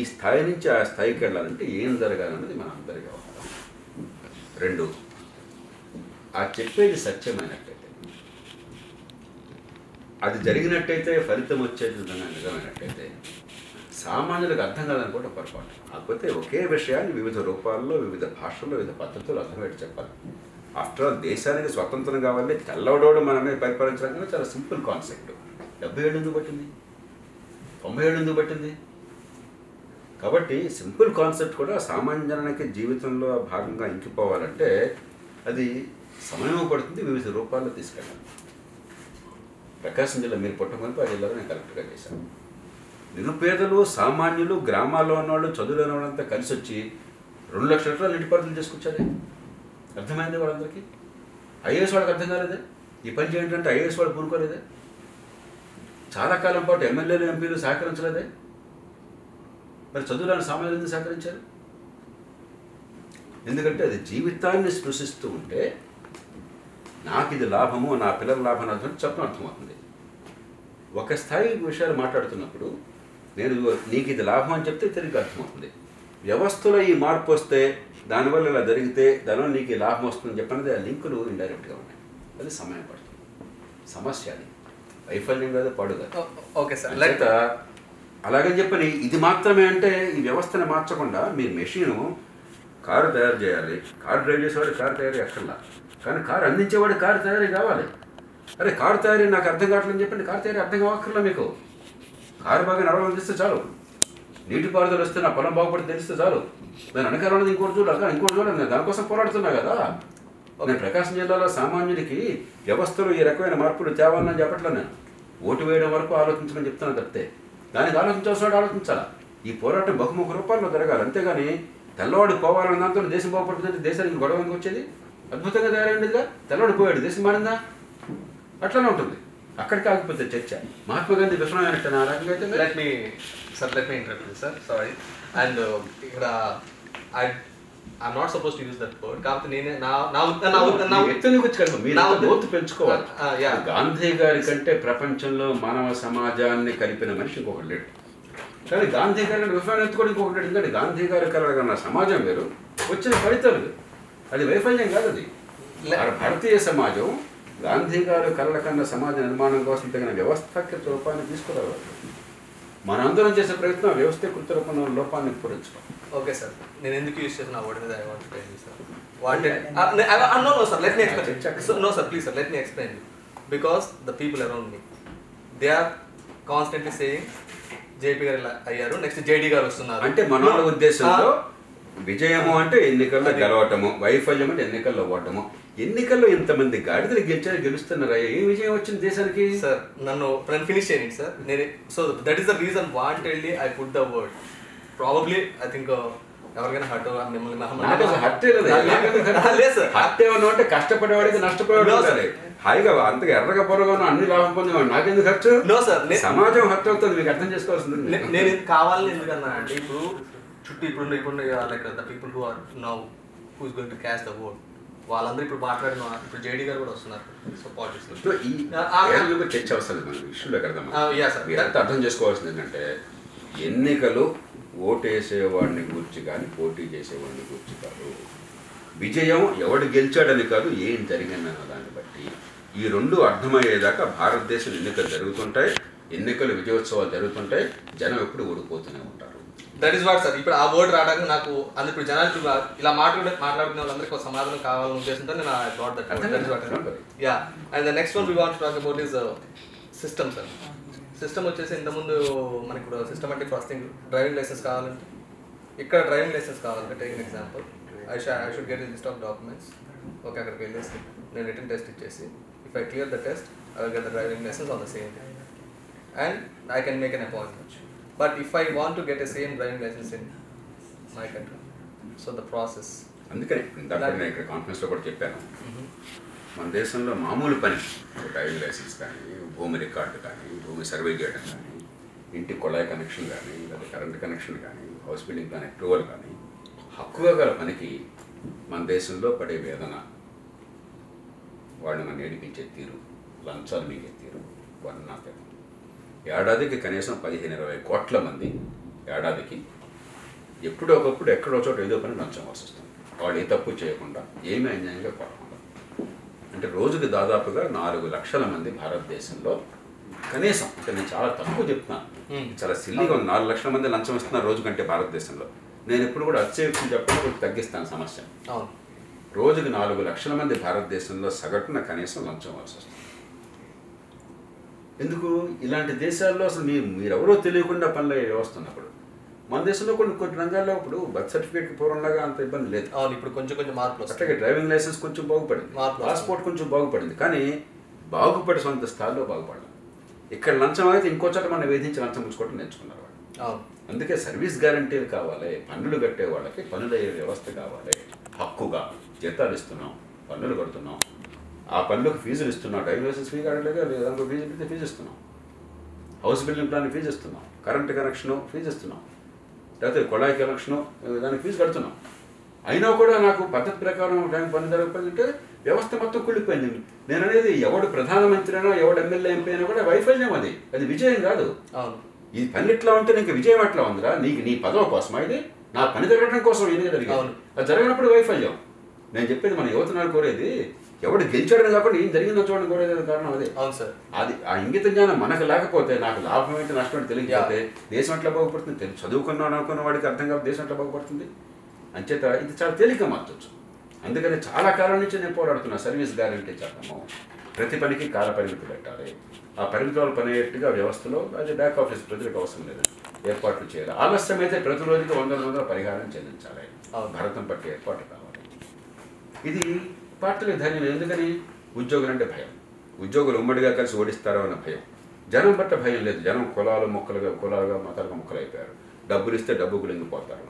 ఈ స్థాయి నుంచి ఆ స్థాయికి వెళ్ళాలంటే ఏం జరగాలన్నది మన అందరి వ్యవహారం. 2 ఆ చెప్పేది సత్యమైనట్టయితే, అది జరిగినట్టయితే, ఫలితం వచ్చేది నిజమైనట్టయితే, సామాన్యులకు అర్థం కాదనుకోవటం పొరపాటు. కాకపోతే ఒకే విషయాన్ని వివిధ రూపాల్లో, వివిధ భాషల్లో, వివిధ పద్ధతుల్లో అర్థమయ్యేట్టు చెప్పాలి. ఆఫ్టర్ ఆల్ దేశానికి స్వతంత్రం కావాలి, తెల్లవడోడు మనమే పరిపాలించడానికి చాలా సింపుల్ కాన్సెప్ట్. 70 ఏళ్ళు ఎందుకు పట్టింది, 90 ఏళ్ళు ఎందుకు పట్టింది, కాబట్టి సింపుల్ కాన్సెప్ట్ కూడా సామాన్య జనానికి జీవితంలో భాగంగా ఇంకిపోవాలంటే అది సమయం పడుతుంది, వివిధ రూపాల్లో తీసుకెళ్ళాలి. ప్రకాశం జిల్లా మీరు పుట్టమని ఆ జిల్లాలో నేను కరెక్ట్గా చేశాను. నిరుపేదలు, సామాన్యులు, గ్రామాల్లో ఉన్నవాళ్ళు, చదువులేని వాళ్ళంతా కలిసి వచ్చి 2 లక్షల నీటిపారుదలు చేసుకొచ్చారే. అర్థమైంది వాళ్ళందరికీ. ఐఏఎస్ వాళ్ళకి అర్థం కాలేదే, ఈ పని చేయాలంటే ఐఏఎస్ వాళ్ళు పూనుకోలేదే, చాలా కాలం పాటు ఎమ్మెల్యేలు ఎంపీలు సహకరించలేదే, మరి చదువురాని సామాన్యులు సహకరించారు. ఎందుకంటే అది జీవితాన్ని సృష్టిస్తూ ఉంటే నాకు ఇది లాభము, నా పిల్లల లాభం అర్థం చెప్పడం అర్థమవుతుంది. ఒక స్థాయి విషయాలు మాట్లాడుతున్నప్పుడు నేను నీకు ఇది లాభం అని చెప్తే తిరిగి అర్థమవుతుంది. వ్యవస్థలో ఈ మార్పు వస్తే, దానివల్ల ఇలా జరిగితే, దానివల్ల నీకు ఈ లాభం వస్తుందని చెప్పినది ఆ లింకులు ఇండైరెక్ట్గా ఉన్నాయి. అది సమయం పడుతుంది, సమస్య, అది వైఫల్యం కాదు, పాడు కాదు. Okay sir. లేదా అలాగని చెప్పని ఇది మాత్రమే అంటే ఈ వ్యవస్థను మార్చకుండా మీరు మెషీను కారు తయారు చేయాలి. కారు డ్రైవ్ చేసేవాడు కారు తయారీ అక్కర్లా, కానీ కారు అందించేవాడు కారు తయారీ కావాలి. అరే కారు తయారీ నాకు అర్థం కావట్లేదని చెప్పండి, కారు తయారీ అర్థం కావక్కర్లా మీకు. కారు బాగా నడవడం తెలిస్తే చాలు, నీటిపారుదల వస్తే నా పొలం బాగుపడి తెలిస్తే చాలు, నేను అనకాలన్నది ఇంకోటి చూడాలి, నేను దానికోసం పోరాడుతున్నా కదా. నేను ప్రకాశం జిల్లాలో సామాన్యుడికి వ్యవస్థలు ఈ రకమైన మార్పులు తేవాలని చెప్పట్లే. నేను ఓటు వేయడం వరకు ఆలోచించమని చెప్తాను తప్పితే, దానికి ఆలోచించాల్సిన ఆలోచించాలా. ఈ పోరాటం బహుముఖ రూపాల్లో జరగాలి, అంతేగాని తెల్లవాడు పోవాలని దాంతో దేశం బాగుపడుతుందంటే దేశానికి గొడవకి వచ్చేది అద్భుతంగా తయారైందిగా. తెల్లవాడు పోయాడు, దేశం మారిందా? అట్లానే ఉంటుంది. అక్కడికి ఆగిపోతే చర్చ మహాత్మా గాంధీ విషయం అండ్ ఇక్కడ I'm not suppose to use that word, కాకపోతే నేనే నా వ్యక్తిని గురించి పెంచుకోవాలి. గాంధీ గారి కంటే ప్రపంచంలో మానవ సమాజాన్ని కలిపిన మనిషి ఇంకొకటి లేడు, కానీ గాంధీ గారి విఫలం ఎత్తుకోవడం ఇంకొకటి లేడు. ఎందుకంటే గాంధీ గారి కలగన్న సమాజం వేరు, వచ్చిన ఫలితాలు అది వైఫల్యం కాదు. అది భారతీయ సమాజం గాంధీ గారు కళల కన్నా సమాజ నిర్మాణం కోసం తగిన వ్యవస్థాకృత రూపాన్ని తీసుకురావాలి. మనందరం చేసే ప్రయత్నం వ్యవస్థీకృత రూపంలో లోపాన్ని పూరించడం. ఓకే సార్, నేను ఎందుకు యూజ్ చేసిన వర్డ్ మీద let me explain you, because the people around me they are constantly saying JP గారు ఇలా అయ్యారు, నెక్స్ట్ జేడీ గారు వస్తున్నారు. అంటే మన ఉద్దేశంలో విజయము అంటే ఎన్నికల్లో గెలవటము, వైఫల్యం అంటే ఎన్నికల్లో ఓటము. ఎన్నికల్లో ఇంతమంది గాడిదలు గెలిచారు, గెలుస్తున్నారు, ఏ విజయం వచ్చింది దేశానికి? సార్ నన్ను ఫినిష్ చేయండి సార్. నేను so that is the reason what LG I put the word probably I think ఎవరికైనా హట్ హట్టే కష్టపడేవాడికి నష్టపోయేవాడు హాయిగా అంతగా ఎర్రగా పొరగా అన్ని లాభం పొందేవాడు, నాకెందుకు ఖర్చు? సమాజం హట్ అవుతుంది, మీకు అర్థం చేసుకోవాల్సింది. నేను కావాలని ఎందుకన్నా అంటే ఇప్పుడు చుట్టూ ఇప్పుడు like the people who are now who is going to catch the word వాళ్ళందరూ ఇప్పుడు మాట్లాడిన ఇప్పుడు జేడీ గారు కూడా వస్తున్నారు. సో పాలిటిక్స్ చర్చ అవసరం లేదు, మన ఇష్యూలోకి వెళ్దాం. అర్థం చేసుకోవాల్సింది ఏంటంటే ఎన్నికలు ఓటేసేవాడిని గురించి కానీ పోటీ చేసేవాడిని గురించి కాదు, విజయం ఎవడు గెలిచాడని కాదు, ఏం జరిగిందన్న దాన్ని బట్టి. ఈ రెండు అర్థమయ్యేదాకా భారతదేశం ఎన్నికలు జరుగుతుంటాయి, ఎన్నికలు విజయోత్సవాలు జరుగుతుంటాయి, జనం ఎప్పుడు ఓడిపోతూనే ఉంటారు. దట్ ఈస్ వాట్ సార్, ఇప్పుడు ఆ వర్డ్ రావడానికి నాకు అందుకు ఇప్పుడు జనాలు ఇలా మాట్లాడుకునే వాళ్ళందరికీ సమాధానం కావాలని ఉద్దేశంతో నేను I got that. Yeah, and the next one we want to talk about is system sir. System వచ్చేసి ఇంతకుముందు మనకి ఇప్పుడు సిస్టమ్ అంటే ఫస్ట్ థింగ్ డ్రైవింగ్ లైసెన్స్ కావాలంటే ఇక్కడ డ్రైవింగ్ లైసెన్స్ కావాలంటే take example I should get list of documents. Okay, అక్కడికి వెళ్ళేసి నేను రిటర్న్ టెస్ట్ ఇచ్చేసి if I clear the test I will get the driving licence on the same day and I can make an appointment. But if I want to get a same driving license in my country, so the process. అందుకని దాంట్లో ఇక్కడ కాన్ఫరెన్స్లో కూడా చెప్పాను, మన దేశంలో మామూలు పని డ్రైవింగ్ లైసెన్స్ కానీ, భూమి రికార్డు కానీ, భూమి సర్వే చేయడం కానీ, ఇంటి కొళాయి కనెక్షన్ కానీ, లేదా కరెంట్ కనెక్షన్ కానీ, హౌస్ బిల్డింగ్ కానీ, అప్రూవల్ కానీ, హక్కుగా గల పనికి మన దేశంలో పడే వేదన, వాళ్ళని మనం ఏడిపించే తీరు, లంచాలు మింగే తీరు, వర్ణాతీతం. ఏడాదికి కనీసం 15-20 కోట్ల మంది ఏడాదికి ఎప్పుడో ఒకప్పుడు ఎక్కడో చోట ఏదో పని నచ్చవలసి వస్తుంది. వాళ్ళు ఏ తప్పు చేయకుండా, ఏమీ అన్యాయంగా కోరకుండా. అంటే రోజుకి దాదాపుగా 4 లక్షల మంది భారతదేశంలో కనీసం, అంటే నేను చాలా తక్కువ చెప్తున్నాను, చాలా సిల్లీగా ఉంది, 4 లక్షల మంది లంచం ఇస్తున్నారు రోజు కంటే భారతదేశంలో. నేను ఎప్పుడు కూడా అత్యవసరం చెప్పడం తగ్గిస్తాను సమస్య. రోజుకి 4 లక్షల మంది భారతదేశంలో సగటున కనీసం లంచం ఇవ్వాల్సి వస్తుంది. ఎందుకు? ఇలాంటి దేశాల్లో అసలు మీరెవరో తెలియకుండా పనులు వ్యవస్థ ఉన్నప్పుడు మన దేశంలో కొన్ని కొన్ని రంగాల్లో ఇప్పుడు బర్త్ సర్టిఫికేట్ పూర్వంలాగా అంత ఇబ్బంది లేదు. అవును, ఇప్పుడు కొంచెం కొంచెం మార్పులు వస్తాయి. అట్లాగే డ్రైవింగ్ లైసెన్స్ కొంచెం బాగుపడింది, పాస్పోర్ట్ కొంచెం బాగుపడింది, కానీ బాగుపడే సొంత స్థాయిలో బాగుపడలేదు. ఇక్కడ లంచం అయితే ఇంకో చోట మనం వేధించి లంచం ఉంచుకోవటం నేర్చుకున్నారు వాళ్ళు. అందుకే సర్వీస్ గ్యారంటీలు కావాలి, పన్నులు కట్టే వాళ్ళకి పన్నులు అయ్యే వ్యవస్థ కావాలి, హక్కుగా జీతాలు ఇస్తున్నాం, పన్నులు కడుతున్నాం, ఆ పన్నులకు ఫీజులు ఇస్తున్నాం, డ్రైవింగ్ లైసెన్స్ ఫీ కట్టలేక దాంట్లో ఫీజు పెడితే ఫీజు ఇస్తున్నాం, హౌస్ బిల్డింగ్ ప్లాన్ ఫీజు ఇస్తున్నాం, కరెంట్ కనెక్షన్ ఫీజు ఇస్తున్నాం, లేకపోతే కొడాయి కనెక్షన్ దానికి ఫీజు కడుతున్నాం. అయినా కూడా నాకు పద్ధతి ప్రకారం దానికి పని జరగకపోయిందంటే వ్యవస్థ మొత్తం కుళ్ళిపోయింది. నేను అనేది ఎవడు ప్రధానమంత్రి అయినా ఎవడు ఎమ్మెల్యే ఎంపీ అయినా కూడా వైఫల్యం, అది అది విజయం కాదు. ఈ పని ఎట్లా ఉంటే నీకు విజయం ఎట్లా ఉందిరా, నీకు నీ పదవి కోసమా ఇది, నా పని జరగడం కోసం ఇది జరిగింది, అది జరిగినప్పుడు వైఫల్యం. నేను చెప్పేది మన యువతనాలు కోరేది ఎవడు గెలిచాడని కాబట్టి ఏం జరిగిందో చూడడం కోరేది కారణం అదే. అవును సార్, అది ఆ ఇంగిత జ్ఞానం మనకు లేకపోతే నాకు లాభం ఏంటి నష్టం ఏంటి తెలియకపోతే దేశం ఎట్లా బాగుపడుతుంది? తెలుసు, చదువుకున్నాను అనుకున్న వాడికి అర్థం కాదు దేశం ఎట్లా బాగుపడుతుంది. అంచేత ఇది చాలా తేలిక మార్చవచ్చు. అందుకని చాలా కాలం నుంచి నేను పోరాడుతున్నా, సర్వీస్ గ్యారంటీ చేద్దాము, ప్రతి పనికి కాల పరిమితి పెట్టాలి, ఆ పరిమితులు పనిగట్టుగా వ్యవస్థలో అది బ్యాక్ ఆఫీస్ ప్రజలకు అవసరం లేదని ఏర్పాట్లు చేయాలి, ఆలస్యం అయితే ప్రతిరోజుకి వందల వందల పరిహారం చెల్లించాలి, భారతం పట్టే ఏర్పాటు కావాలి. ఇది పార్టీలకు ధైర్యం. ఎందుకని? ఉద్యోగులు అంటే భయం, ఉద్యోగులు ఉమ్మడిగా కలిసి ఓడిస్తారో అన్న భయం, జనం పట్ల భయం లేదు. జనం కులాలు మొక్కలుగా కులాలుగా మతాలుగా మొక్కలు అయిపోయారు. డబ్బులు ఇస్తే డబ్బుకు లొంగిపోతారు,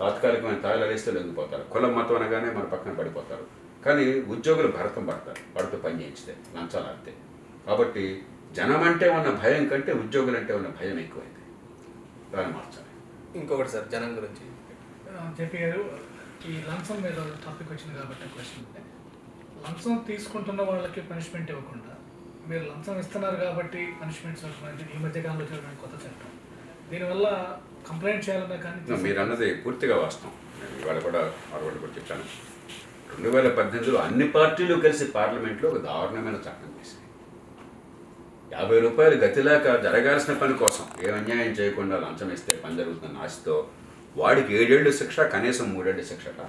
తాత్కాలికమైన తాయిలాలు ఇస్తే లొంగిపోతారు, కులం మతం అనగానే మన పక్కన పడిపోతారు. కానీ ఉద్యోగులు భరతం పడతారు, వాటితో పని చేయించితే లంచాలు ఆడితే. కాబట్టి జనం అంటే ఉన్న భయం కంటే ఉద్యోగులంటే ఉన్న భయం ఎక్కువైంది, దాన్ని మార్చాలి. ఇంకొకటి సార్, జనం గురించి చెప్పారు. ఈ లంచం మీద టాపిక్ వచ్చింది కాబట్టి క్వశ్చన్ ఉంటే, లంచం తీసుకుంటున్న వాళ్ళకి పనిష్మెంట్ ఇవ్వకుండా మీరు లంచం ఇస్తున్నారు కాబట్టి పనిష్మెంట్స్ ఈ మధ్యకాలంలో చూడడానికి కొత్త చట్టం, దీనివల్ల కంప్లైంట్ చేయాలన్నా కానీ మీరు అన్నది పూర్తిగా వాస్తవం. నేను ఇవాళ కూడా మరొకటి కూడా చెప్పాను. 2018లో అన్ని పార్టీలు కలిసి పార్లమెంట్లో ఒక దారుణమైన చట్టం చేశాయి. 50 రూపాయలు గతిలాక జరగాల్సిన పని కోసం ఏ అన్యాయం చేయకుండా లంచం ఇస్తే పని జరుగుతుందన్న ఆశతో వాడికి 7 ఏళ్ళు శిక్ష, కనీసం 3 ఏళ్ళు శిక్షట,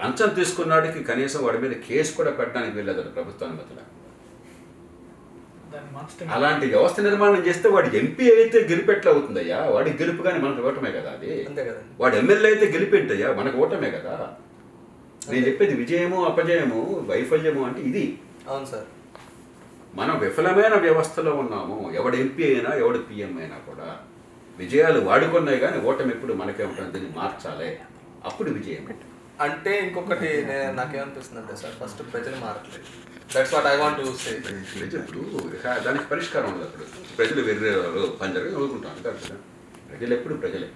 లంచం తీసుకున్నాడికి కనీసం వాడి మీద కేసు కూడా పెట్టడానికి వెళ్ళదు ప్రభుత్వ అనుమతిలా. అలాంటి వ్యవస్థ నిర్మాణం చేస్తే వాడు ఎంపీ అయితే గెలిపెట్లా అవుతుందయ్యా, వాడి గెలుపు కానీ మనకు ఓటమే కదా అది, వాడు ఎమ్మెల్యే అయితే గెలిపేంటయ్యా మనకు ఓటమే కదా. నేను చెప్పేది విజయము అపజయము వైఫల్యము అంటే ఇది. అవును సార్, మనం విఫలమైన వ్యవస్థలో ఉన్నాము. ఎవడు ఎంపీ అయినా ఎవడు పిఎం అయినా కూడా విజయాలు వాడుకున్నాయి కానీ ఓటమి ఎప్పుడు మనకే ఉంటుంది. దీన్ని మార్చాలి, అప్పుడు విజయం. అంటే ఇంకొకటి నాకేమనిపిస్తుంది అంటే సార్, ఫస్ట్ ప్రజలు మారట్లేదు, that's what I want to say. ఇప్పుడు దానికి పరిష్కారం ఉండదు. అప్పుడు ప్రజలు వెర్రే పని జరిగి ఊరుకుంటాను కదా, ప్రజలు ఎప్పుడు ప్రజలే,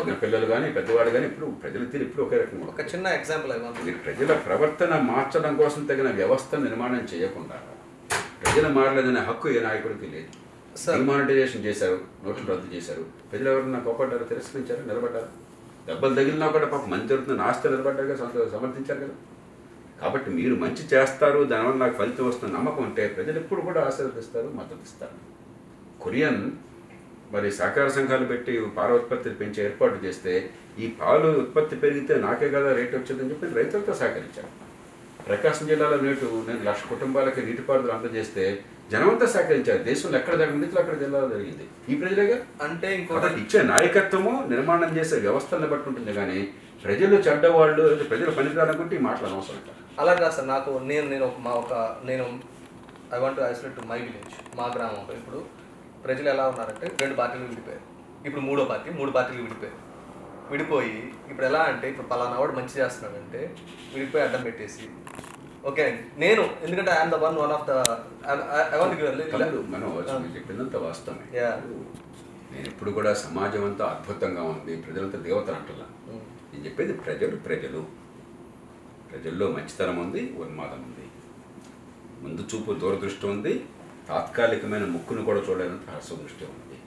ఒక పిల్లలు కానీ పెద్దవాళ్ళు కానీ ఇప్పుడు ప్రజలు తీరు ఇప్పుడు ఒకే రకంగా. ఒక చిన్న ఎగ్జాంపుల్ అయ్యి, ప్రజల ప్రవర్తన మార్చడం కోసం తగిన వ్యవస్థ నిర్మాణం చేయకుండా ప్రజలు మారలేదనే హక్కు ఏ నాయకుడికి లేదు. డిమానిటైజేషన్ చేశారు, నోట్లు రద్దు చేశారు, ప్రజలు ఎవరైనా కోపడ్డారు, తిరస్కరించారు, నిలబడ్డారు, దెబ్బలు తగిలినా కూడా పాప మంచి జరుగుతున్న ఆస్తి నిలబడ్డాక సమర్థించారు కదా. కాబట్టి మీరు మంచి చేస్తారు, దానివల్ల నాకు ఫలితం వస్తున్న నమ్మకం ఉంటే ప్రజలు ఎప్పుడు కూడా ఆశీర్వదిస్తారు, మద్దతు ఇస్తారు. కొరియన్ మరి సహకార సంఘాలు పెట్టి పాల ఉత్పత్తిని పెంచే ఏర్పాటు చేస్తే ఈ పాలు ఉత్పత్తి పెరిగితే నాకే కదా రేటు వచ్చేదని చెప్పి రైతులతో సహకరించారు. ప్రకాశం జిల్లాలో నేటు నేను 1,00,000 కుటుంబాలకి నీటిపారుదల అందజేస్తే జనమంతా సహకరించారు. దేశంలో ఎక్కడ జరిగింది అక్కడ జిల్లాలో జరిగింది ఈ ప్రజలేగా. అంటే ఇంకోటి ఇచ్చే నాయకత్వము నిర్మాణం చేసే వ్యవస్థలను బట్టి ఉంటుంది కానీ ప్రజలు చెడ్డవాళ్ళు ప్రజలు పనికిరాలనుకుంటే ఈ మాటలు అనవసరం. అలాగా సార్, నాకు నేను I want to isolate my village, మా గ్రామంలో ఇప్పుడు ప్రజలు ఎలా ఉన్నారంటే 2 పార్టీలు విడిపోయారు, ఇప్పుడు 3 పార్టీలు విడిపోయారు. విడిపోయి ఇప్పుడు ఎలా అంటే, ఇప్పుడు పలానా వాడు మంచి చేస్తున్నాడంటే విడిపోయి అడ్డం పెట్టేసి ఓకే నేను, ఎందుకంటే I'm the one of the చెప్పిందంత వాస్తవమే. నేను ఇప్పుడు కూడా సమాజం అంతా అద్భుతంగా ఉంది, ప్రజలంతా దేవతలు అంటున్నా. నేను చెప్పేది ప్రజలు ప్రజలు, ప్రజల్లో మంచితనం ఉంది, ఉన్మాదం ఉంది, ముందు చూపు దూరదృష్టి ఉంది, తాత్కాలికమైన ముక్కును కూడా చూడలేనంత హర్షదృష్టి ఉంది,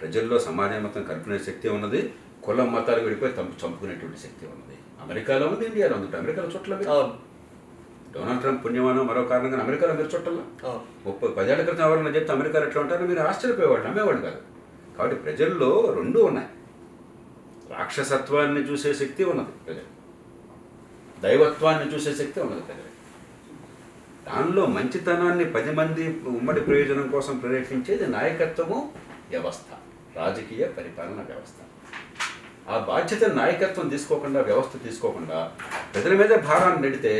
ప్రజల్లో సమాజం మొత్తం కల్పనే శక్తి ఉన్నది, కులం మతాలు విడిపోయి చంపుకునేటువంటి శక్తి ఉన్నది. అమెరికాలో ఉంది, ఇండియాలో ఉంది. అమెరికాలో చుట్టలేదు. డొనాల్డ్ ట్రంప్ పుణ్యమానం మరో కారణంగా అమెరికాలో మీరు చుట్టాలా. 30-10 ఏళ్ల క్రితం ఎవరైనా చెప్తే అమెరికాలో ఎట్లా ఉంటారో మీరు ఆశ్చర్యపోయేవాళ్ళు, నమ్మేవాళ్ళు కాదు. కాబట్టి ప్రజల్లో రెండూ ఉన్నాయి. రాక్షసత్వాన్ని చూసే శక్తి ఉన్నది ప్రజలు, దైవత్వాన్ని చూసే శక్తి ఉన్నది ప్రజలు. దానిలో మంచితనాన్ని 10 మంది ఉమ్మడి ప్రయోజనం కోసం ప్రేరేపించేది నాయకత్వము, వ్యవస్థ. రాజకీయ పరిపాలన వ్యవస్థ. ఆ బాధ్యత నాయకత్వం తీసుకోకుండా వ్యవస్థ తీసుకోకుండా ప్రజల మీద భారాన్ని నెడితే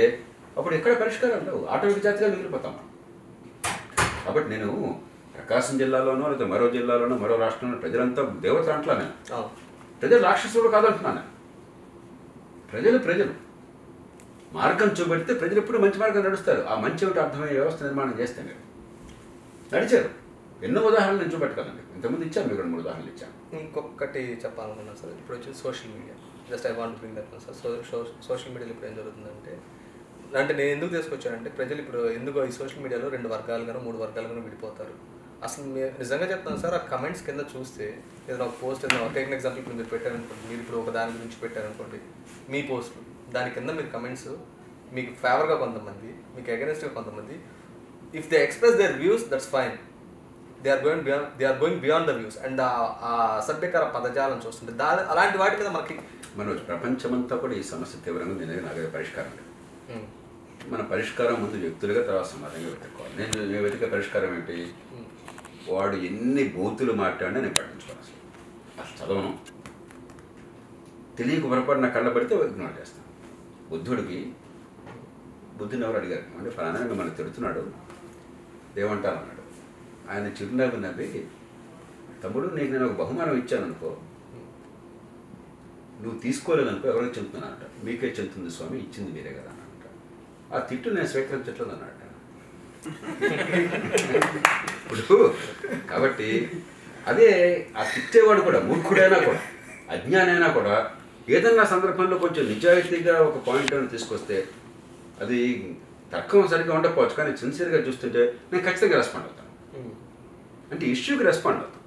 అప్పుడు ఎక్కడ పరిష్కారం లేవు, ఆటోమేటిక్ జాతిగా మిగిలిపోతాం. కాబట్టి నేను ప్రకాశం జిల్లాలోనో లేదా మరో జిల్లాలోనో మరో రాష్ట్రంలో ప్రజలంతా దేవతలు అంటున్నాను నేను, ప్రజలు రాక్షసులు కాదంటున్నాను. ప్రజలు ప్రజలు మార్గం చూపెడితే ప్రజలు ఎప్పుడు మంచి మార్గం నడుస్తారు. ఆ మంచి ఒకటి అర్థమయ్యే వ్యవస్థ నిర్మాణం చేస్తే మీరు నడిచారు. ఎన్నో ఉదాహరణలు నేను చూపెట్టగలండి, ఇంతకుముందు ఇచ్చాను మీకు రెండు మూడు ఉదాహరణలు ఇచ్చాను. ఇంకొకటి చెప్పాలనుకున్నాను సార్, ఇప్పుడు వచ్చింది social media. Just I want to bring that sir. Social మీడియాలో ఇప్పుడు ఏం జరుగుతుందంటే, అంటే నేను ఎందుకు తీసుకొచ్చానంటే, ప్రజలు ఇప్పుడు ఎందుకో ఈ సోషల్ మీడియాలో రెండు వర్గాలుగానో మూడు వర్గాలుగానో విడిపోతారు. అసలు మీరు నిజంగా చెప్తాను సార్, ఆ కమెంట్స్ కింద చూస్తే ఏదైనా ఒక పోస్ట్ ఏదైనా టెక్నిక్ ఎగ్జాంపుల్ ఇప్పుడు మీరు పెట్టారనుకోండి, మీరు ఇప్పుడు ఒక దాని గురించి పెట్టారనుకోండి మీ పోస్టులు, దాని కింద మీరు కమెంట్స్ మీకు ఫేవర్గా కొంతమంది, మీకు అగెన్స్ట్గా కొంతమంది. If they express their views that's fine, they are going beyond the views. And ఆ సభ్యకర పదజాలను చూస్తుంటే దాని అలాంటి వాటి మీద మనకి మన ప్రపంచమంతా కూడా ఈ సమస్య తీవ్రంగా నేను నాకు పరిష్కారం లేదు. మన పరిష్కారం ముందు వ్యక్తులుగా తర్వాత సమాజంగా వెతుక్కోవాలి. నేను వెతికే పరిష్కారం ఏంటి, వాడు ఎన్ని బూతులు మాట్లాడినా నేను పట్టించుకోను, అసలు అసలు చదవను, తెలియక పొరపాటు నా కళ్ళబడితే ఇగ్నోర్ చేస్తాను. బుద్ధుడికి బుద్ధుని ఎవరు అడిగారు అంటే, ఫలానా మిమ్మల్ని తిడుతున్నాడు ఏమంటారు అన్నాడు. ఆయన చిరునవ్వు నవ్వి, తమ్ముడు నీకు నేను ఒక బహుమానం ఇచ్చాను అనుకో, నువ్వు తీసుకోలేదనుకో, ఎవరికి చెందుతున్నా అంట. మీకే చెందుతుంది స్వామి, ఇచ్చింది మీరే కదా అంట. ఆ తిట్టు నేను స్వీకరించట్లేదు అన్నాడు. ఇప్పుడు కాబట్టి అదే ఆ తిట్టేవాడు కూడా, మూర్ఖుడైనా కూడా అజ్ఞానైనా కూడా ఏదన్నా సందర్భంలో కొంచెం నిజాయితీగా ఒక పాయింట్ అని తీసుకొస్తే, అది తర్కం సరిగ్గా ఉండకపోవచ్చు కానీ సిన్సియర్గా చూస్తుంటే నేను ఖచ్చితంగా రెస్పాండ్ అవుతాను, అంటే ఇష్యూకి రెస్పాండ్ అవుతాం,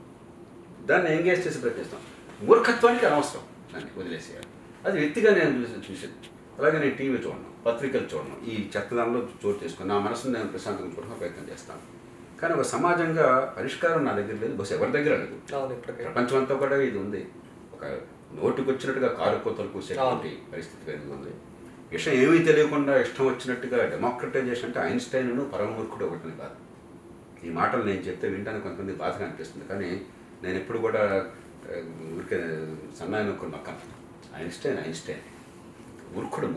దాన్ని ఎంగేజ్ చేసి ప్రయత్నిస్తాం. మూర్ఖత్వానికి అనవసరం, దాన్ని వదిలేసేయాలి. అది వ్యక్తిగా నేను చూసేది. అలాగే నేను టీవీ చూడను, పత్రికలు చూడను, ఈ చెత్తదానంలో చోటు చేసుకుని నా మనసును నేను ప్రశాంతంగా చూడడానికి ప్రయత్నం చేస్తాను. కానీ ఒక సమాజంగా పరిష్కారం నా దగ్గర లేదు, బస్ ఎవరి దగ్గర లేదు. ప్రపంచం అంతా కూడా ఇది ఉంది, ఒక నోటుకు వచ్చినట్టుగా కారు కోతలు కూసేటువంటి పరిస్థితి ఉంది. విషయం ఏమీ తెలియకుండా ఇష్టం వచ్చినట్టుగా డెమోక్రటైజేషన్ అంటే ఐన్స్టైన్ను పరమమూర్ఖుడు ఒకటిని కాదు. ఈ మాటలు నేను చెప్తే వినడానికి కొంతమంది బాధగా అనిపిస్తుంది, కానీ నేను ఎప్పుడు కూడా ఊరికే సన్నాయి నొక్కడు నొక్కను. ఐన్స్టైన్ మూర్ఖుడు.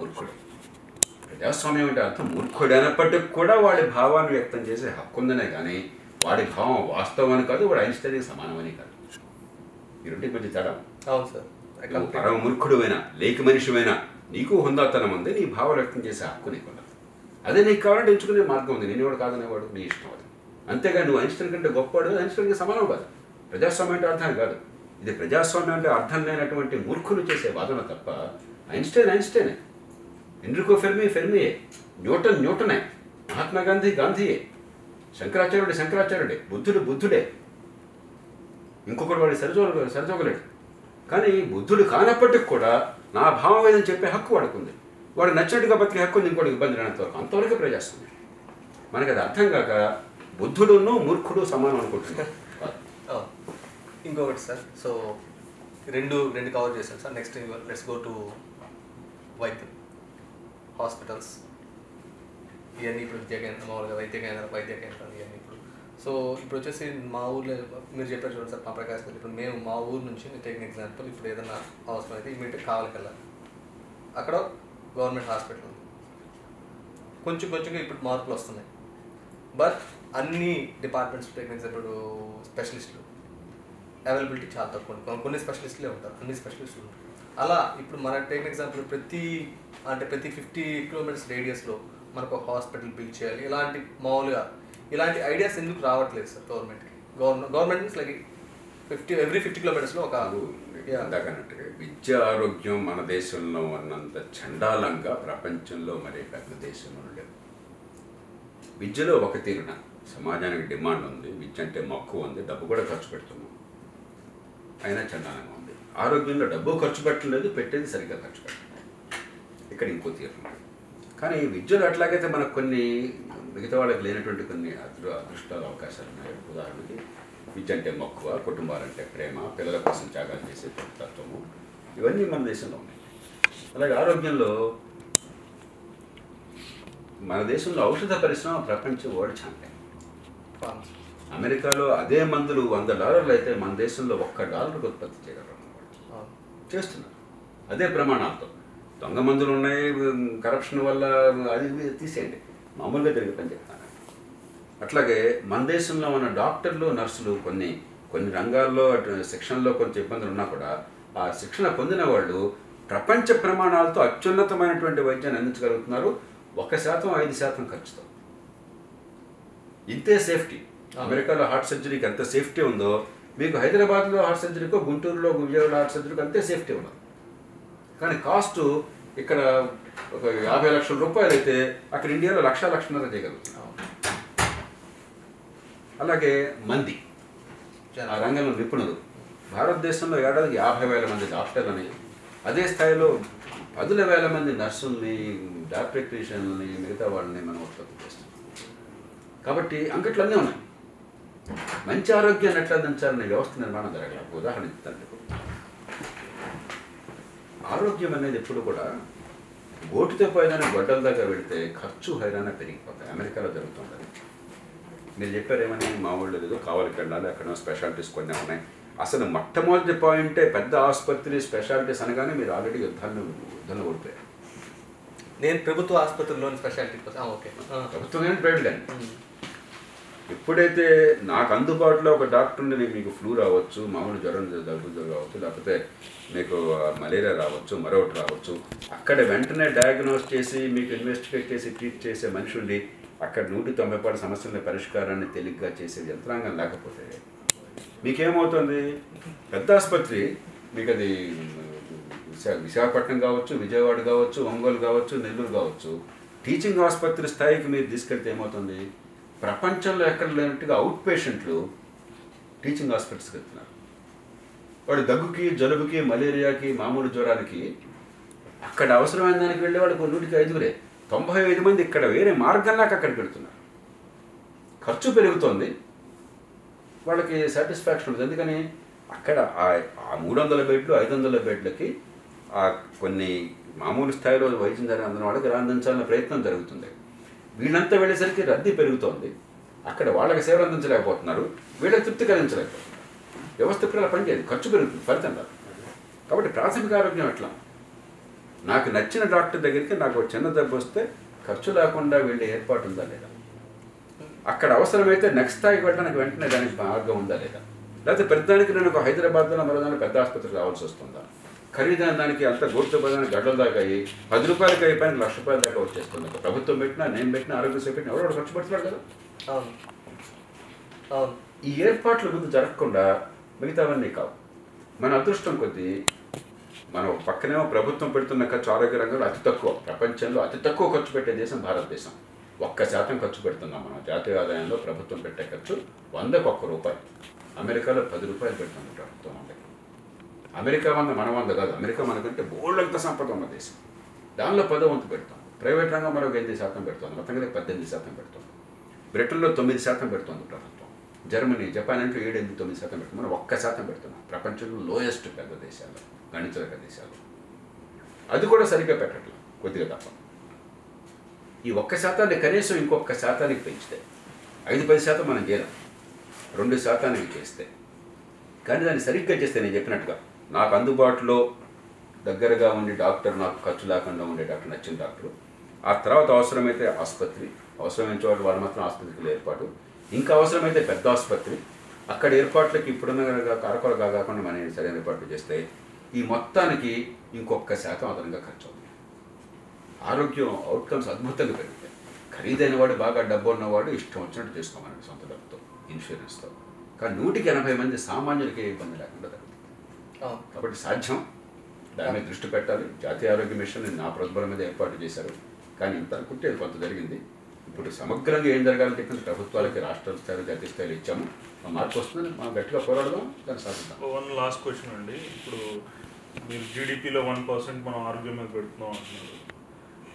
ప్రజాస్వామ్యం అంటే అర్థం మూర్ఖుడు అయినప్పటికీ కూడా వాడి భావాన్ని వ్యక్తం చేసే హక్కు ఉందనే కానీ వాడి భావం వాస్తవం అని కాదు, వాడు ఐన్స్టైన్కి సమానమని కాదు. ఈ రెండు మధ్య తేడా. అవును సార్, పరమ మూర్ఖుడువైనా లేక మనిషివైనా నీకు హుందాతనం ఉంది, నీ భావాలు వ్యక్తం చేసే హక్కు నీకు ఉండదు. అదే నీకు కావాలంటే ఎంచుకునే మార్గం ఉంది, నేను కూడా కాదనేవాడు నీ ఇష్టం. అది అంతేగాని నువ్వు ఐన్స్టైన్ కంటే గొప్పవాడు, ఐన్స్టైన్కి సమానం కాదు. ప్రజాస్వామ్యం అంటే అర్థం కాదు, ఇది ప్రజాస్వామ్యం అంటే అర్థం లేనటువంటి మూర్ఖులు చేసే వాదన తప్ప ఐన్స్టైనే, ఎన్రికో ఫెర్మియే, న్యూటనే, మహాత్మాగాంధీయే, శంకరాచార్యుడే, బుద్ధుడే, ఇంకొకటి వాడి సరిచోగలేడు. కానీ బుద్ధుడు కానప్పటికి కూడా నా భావం ఏదని చెప్పే హక్కు వాడుకుంది, వాడు నచ్చినట్టుగా బతికే హక్కు ఉంది, ఇంకోటి ఇబ్బంది లేనంతవరకు. అంతవరకు ప్రజాస్వామ్యం. మనకి అది అర్థం కాక బుద్ధుడును మూర్ఖుడు సమానం అనుకుంటున్నాను. ఇంకొకటి సార్, సో రెండు కవర్ చేశాను sir. Next let's go to వైద్యం, హాస్పిటల్స్, ఇవన్నీ ఇప్పుడు మామూలుగా వైద్య కేంద్రాలు ఇవన్నీ ఇప్పుడు. సో ఇప్పుడు వచ్చేసి మా ఊర్లో మీరు చెప్పారు చూడండి సార్, మా ప్రకాశం ఇప్పుడు మేము మా ఊరు నుంచి టేక్ ఎగ్జాంపుల్, ఇప్పుడు ఏదైనా అవసరం అయితే ఇమీడియట్ కావాలకెళ్ళాలి, అక్కడ గవర్నమెంట్ హాస్పిటల్ ఉంది. కొంచెం కొంచెంగా ఇప్పుడు మార్పులు వస్తున్నాయి, బట్ అన్ని డిపార్ట్మెంట్స్ టేక్ ఎగ్జాంపుల్ స్పెషలిస్టులు అవైలబిలిటీ చాలా తక్కువ ఉంటుంది. కొన్ని స్పెషలిస్టులే ఉంటారు, అన్ని స్పెషలిస్టులు ఉంటారు. అలా ఇప్పుడు మన టేక్ ఎగ్జాంపుల్ ప్రతి 50 కిలోమీటర్స్ రేడియస్లో మనకు ఒక హాస్పిటల్ బిల్డ్ చేయాలి, ఇలాంటి మామూలుగా ఇలాంటి ఐడియాస్ ఎందుకు రావట్లేదు సార్ గవర్నమెంట్కి? గవర్నమెంట్ మీన్స్ లైక్ ఎవ్రీ 50 కిలోమీటర్స్లో ఒక అందాకనట్టుగా విద్య ఆరోగ్యం మన దేశంలో ఉన్నంత చండాలంగా ప్రపంచంలో మరే పెద్ద దేశంలో లేదు. విద్యలో ఒక తీరున సమాజానికి డిమాండ్ ఉంది, విద్య అంటే మక్కువ ఉంది, డబ్బు కూడా ఖర్చు పెడుతున్నాం, అయినా చండాలంగా ఉంది. ఆరోగ్యంలో డబ్బు ఖర్చు పెట్టలేదు, పెట్టేది సరిగ్గా ఖర్చు పెట్టలేదు, ఇక్కడ ఇంకో తీరు. కానీ విద్యలో అట్లాగైతే మనకు కొన్ని మిగతా వాళ్ళకి లేనటువంటి కొన్ని అదృష్టాల అవకాశాలు ఉన్నాయి. ఉదాహరణకి విద్య అంటే మక్కువ, కుటుంబాలంటే ప్రేమ, పిల్లల కోసం త్యాగాలు చేసే తత్వము, ఇవన్నీ మన దేశంలో ఉన్నాయి. అలాగే ఆరోగ్యంలో మన దేశంలో ఔషధ పరిశ్రమ ప్రపంచం వరల్డ్ ఛాంపియన్. అమెరికాలో అదే మందులు $100 అయితే మన దేశంలో $1 ఉత్పత్తి చేయగలరు చేస్తున్నారు అదే ప్రమాణాలతో. దొంగ మందులు ఉన్నాయి, కరప్షన్ వల్ల అది తీసేయండి, మామూలుగా జరుగుతుందని చెప్తాను. అట్లాగే మన దేశంలో ఉన్న డాక్టర్లు నర్సులు కొన్ని రంగాల్లో శిక్షణలో కొంచెం ఇబ్బందులు ఉన్నా కూడా ఆ శిక్షణ పొందిన వాళ్ళు ప్రపంచ ప్రమాణాలతో అత్యున్నతమైనటువంటి వైద్యాన్ని అందించగలుగుతున్నారు 1% 5% ఖర్చుతో. ఇంతే సేఫ్టీ. అమెరికాలో హార్ట్ సర్జరీకి ఎంత సేఫ్టీ ఉందో మీకు హైదరాబాద్లో హార్ట్ సర్జరీకో గుంటూరులో విజయవాడలో హార్ట్ సర్జరీకి అంతే సేఫ్టీ ఉండదు. కానీ కాస్ట్ ఇక్కడ ఒక $50 లక్షల అయితే అక్కడ ఇండియాలో $1 లక్ష 1.5 లక్షలు చేయగలుగుతున్నాం. అలాగే మంది ఆ రంగంలో నిపుణులు భారతదేశంలో ఏడాదికి 50,000 మంది డాక్టర్లని, అదే స్థాయిలో 10,000 మంది నర్సుల్ని డాక్టర్ని మిగతా వాళ్ళని మనం ఉత్పత్తి చేస్తాం. కాబట్టి అంకట్లన్నీ ఉన్నాయి. మంచి ఆరోగ్యాన్ని ఎట్లా అందించాలనే వ్యవస్థ నిర్మాణం జరగలేదు. ఉదాహరణ ఇస్తాను, ఆరోగ్యం అనేది ఎప్పుడు కూడా ఓటుతో పోయినా గొడ్డల దాకా వెళితే ఖర్చు హైరాణ పెరిగిపోతాయి. అమెరికాలో జరుగుతుంటుంది. మీరు చెప్పారేమని మా ఊళ్ళో ఏదో కావాలికి వెళ్ళాలి, అక్కడ స్పెషాలిటీస్ కొన్ని ఉన్నాయి. అసలు మొట్టమొదటి పాయింటే పెద్ద ఆసుపత్రి స్పెషాలిటీస్ అనగానే మీరు ఆల్రెడీ యుద్ధాన్ని ఓడిపోయారు. నేను ప్రభుత్వ ఆసుపత్రిలోని స్పెషాలిటీ ఓకే ప్రభుత్వం ప్రైవేట్. ఎప్పుడైతే నాకు అందుబాటులో ఒక డాక్టర్ ఉండి మీకు ఫ్లూ రావచ్చు, మామూలు జ్వరం దగ్గు రావచ్చు, లేకపోతే మీకు మలేరియా రావచ్చు, మరొకటి రావచ్చు, అక్కడ వెంటనే డయాగ్నోస్ చేసి మీకు ఇన్వెస్టిగేట్ చేసి ట్రీట్ చేసే మనిషి ఉండి అక్కడ 190 సమస్యల పరిష్కారాన్ని తేలిగ్గా చేసే యంత్రాంగం లేకపోతే మీకేమవుతుంది? పెద్ద ఆసుపత్రి మీకు అది విశాఖపట్నం కావచ్చు, విజయవాడ కావచ్చు, ఒంగోలు కావచ్చు, నెల్లూరు కావచ్చు. టీచింగ్ ఆసుపత్రి స్థాయికి మీరు తీసుకెళ్తే ఏమవుతుంది? ప్రపంచంలో ఎక్కడ లేనట్టుగా అవుట్ పేషెంట్లు టీచింగ్ హాస్పిటల్స్కి వెళ్తున్నారు. వాడు దగ్గుకి జలుబుకి మలేరియాకి మామూలు జ్వరానికి అక్కడ అవసరమైన దానికి వెళ్ళే వాళ్ళకి 100కి 5 95 మంది ఇక్కడ వేరే మార్గంలాగా అక్కడికి వెళుతున్నారు. ఖర్చు పెరుగుతుంది, వాళ్ళకి సాటిస్ఫాక్షన్ ఉంటుంది. ఎందుకని అక్కడ ఆ 300 బెడ్లు 500 బెడ్లకి ఆ కొన్ని మామూలు స్థాయిలో వైద్యం అందిన వాళ్ళకి అందించాలనే ప్రయత్నం జరుగుతుంది. వీళ్ళంతా వెళ్ళేసరికి రద్దీ పెరుగుతోంది. అక్కడ వాళ్ళకి సేవలు అందించలేకపోతున్నారు, వీళ్ళకి తృప్తి కలిగించలేకపోతున్నారు. వ్యవస్థ పిల్లల పనిచేయదు, ఖర్చు పెరుగుతుంది ఫలితంగా. కాబట్టి ప్రాథమిక ఆరోగ్యం ఎట్లా? నాకు నచ్చిన డాక్టర్ దగ్గరికి నాకు చిన్న దెబ్బ వస్తే ఖర్చు లేకుండా వెళ్ళే ఏర్పాటు ఉందా లేదా? అక్కడ అవసరమైతే నెక్స్ట్ స్థాయికి వెళ్ళడానికి వెంటనే దానికి మార్గం ఉందా లేదా? లేకపోతే పెద్దదానికి నేను ఒక హైదరాబాద్లో మరోదానికి పెద్ద ఆసుపత్రి రావాల్సి వస్తుందా? ఖరీదైన దానికి అంత గోర్తుపదానికి గడ్డల దాకా అయ్యి ₹10 అయిపోయిన ₹1,00,000 దాకా వచ్చేస్తుంది. ఒక ప్రభుత్వం పెట్టినా నేను పెట్టినా ఆరోగ్యశ్రీ పెట్టినా ఎవరు ఖర్చు పెడుతున్నాడు కదా. అవును, ఈ ఏర్పాట్లు ముందు జరగకుండా మిగతావన్నీ కావు. మన అదృష్టం కొద్దీ మనం పక్కనేమో ప్రభుత్వం పెడుతున్న ఖర్చు ఆరోగ్య రంగంలో అతి తక్కువ, ప్రపంచంలో అతి తక్కువ ఖర్చు పెట్టే దేశం భారతదేశం. 1% ఖర్చు పెడుతున్నాం మనం జాతీయ ఆదాయంలో. ప్రభుత్వం పెట్టే ఖర్చు ₹100కి 1 రూపాయి. అమెరికాలో ₹10 పెడుతుంది ప్రభుత్వం. అమెరికా మన 100 కాదు, అమెరికా మనకంటే బోల్డంత సంపద ఉన్న దేశం. దానిలో 10 వంతు పెడతాం. ప్రైవేట్ రంగం మరొక 8% పెడుతుంది, మొత్తంగా 18% పెడుతుంది. బ్రిటన్లో 9% పెడుతుంది ప్రభుత్వం. జర్మనీ జపాన్ అంటే 7-8-9% పెడుతుంది. మనం 1% పెడుతున్నాం. ప్రపంచంలో లోయెస్ట్ పెద్ద దేశాలు, గణితరక దేశాలు. అది కూడా సరిగ్గా పెట్టట్లేదు, కొద్దిగా తప్ప. ఈ 1% కనీసం ఇంకొక శాతానికి పెంచితే 5-10% మనం చేయలేం. 2% చేస్తే కానీ దాన్ని సరిగ్గా చేస్తే నేను చెప్పినట్టుగా నాకు అందుబాటులో దగ్గరగా ఉండి డాక్టర్, నాకు ఖర్చు లేకుండా ఉండే డాక్టర్, నచ్చిన డాక్టర్, ఆ తర్వాత అవసరమైతే ఆసుపత్రి, అవసరమైన చోట వాళ్ళు మాత్రం ఆసుపత్రికి ఏర్పాటు, ఇంకా అవసరమైతే పెద్ద ఆసుపత్రి. అక్కడ ఏర్పాట్లకి ఇప్పుడున్న కారకాలుగా కాకుండా మనం సరైన ఏర్పాట్లు చేస్తే ఈ మొత్తానికి ఇంకొక శాతం అదనంగా ఖర్చు అవుతుంది. ఆరోగ్యం అవుట్కమ్స్ అద్భుతంగా పెరుగుతాయి. ఖరీదైన వాడు, బాగా డబ్బు ఉన్నవాడు ఇష్టం వచ్చినట్టు చేసుకోమని సొంత డబ్బుతో ఇన్సూరెన్స్తో. కానీ 180 మంది సామాన్యులకి ఇబ్బంది లేకుండా జరుగుతుంది. కాబట్టి సాధ్యం, దాని మీద దృష్టి పెట్టాలి. జాతీయ ఆరోగ్య మిషన్ నా ప్రతిబలం మీద ఏర్పాటు చేశారు. కానీ ఇంత అనుకుంటే కొంత జరిగింది. ఇప్పుడు సమగ్రంగా ఏం జరగాలని చెప్పిన ప్రభుత్వాలకి రాష్ట్ర స్థాయిలో జాతీయ స్థాయిలో ఇచ్చాము. ఆ మార్పు వస్తుందని మనం గట్టిగా పోరాడదాం, దాన్ని సాధిస్తాం. వన్ లాస్ట్ క్వశ్చన్ అండి. ఇప్పుడు మీరు జీడిపిలో 1% మనం ఆరోగ్యం మీద పెడుతున్నాం అంటున్నారు.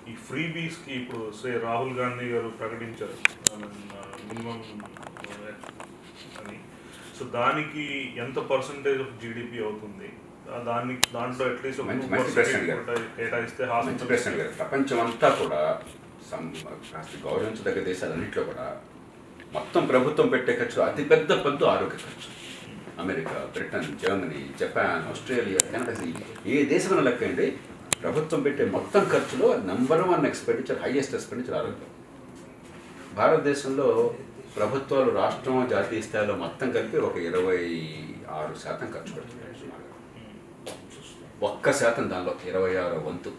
ఈ ఫ్రీ బీస్కి ఇప్పుడు శ్రీ రాహుల్ గాంధీ గారు ప్రకటించారు మినిమం అని. సో దానికి ఎంత పర్సంటేజ్ ఆఫ్ జీడిపి అవుతుంది? దానికి దాంట్లో అట్లీస్ట్ కేటాయిస్తే హాస్పిటల్. ప్రపంచం అంతా కూడా గౌరవించదగ్గ దేశాలన్నింటిలో కూడా మొత్తం ప్రభుత్వం పెట్టే ఖర్చు అతిపెద్ద పద్దు ఆరోగ్య ఖర్చు. America, Britain, Germany, Japan, Australia, Canada, ఏ దేశమైన లెక్కండి ప్రభుత్వం పెట్టే మొత్తం ఖర్చులో #1 ఎక్స్పెండిచర్, హైయెస్ట్ ఎక్స్పెండిచర్ ఆరోగ్యం. భారతదేశంలో ప్రభుత్వాలు రాష్ట్రం, జాతీయ స్థాయిలో మొత్తం కలిపి ఒక 26% ఖర్చు పెడుతున్నాయి. 1% దానిలో 26వ వంతు.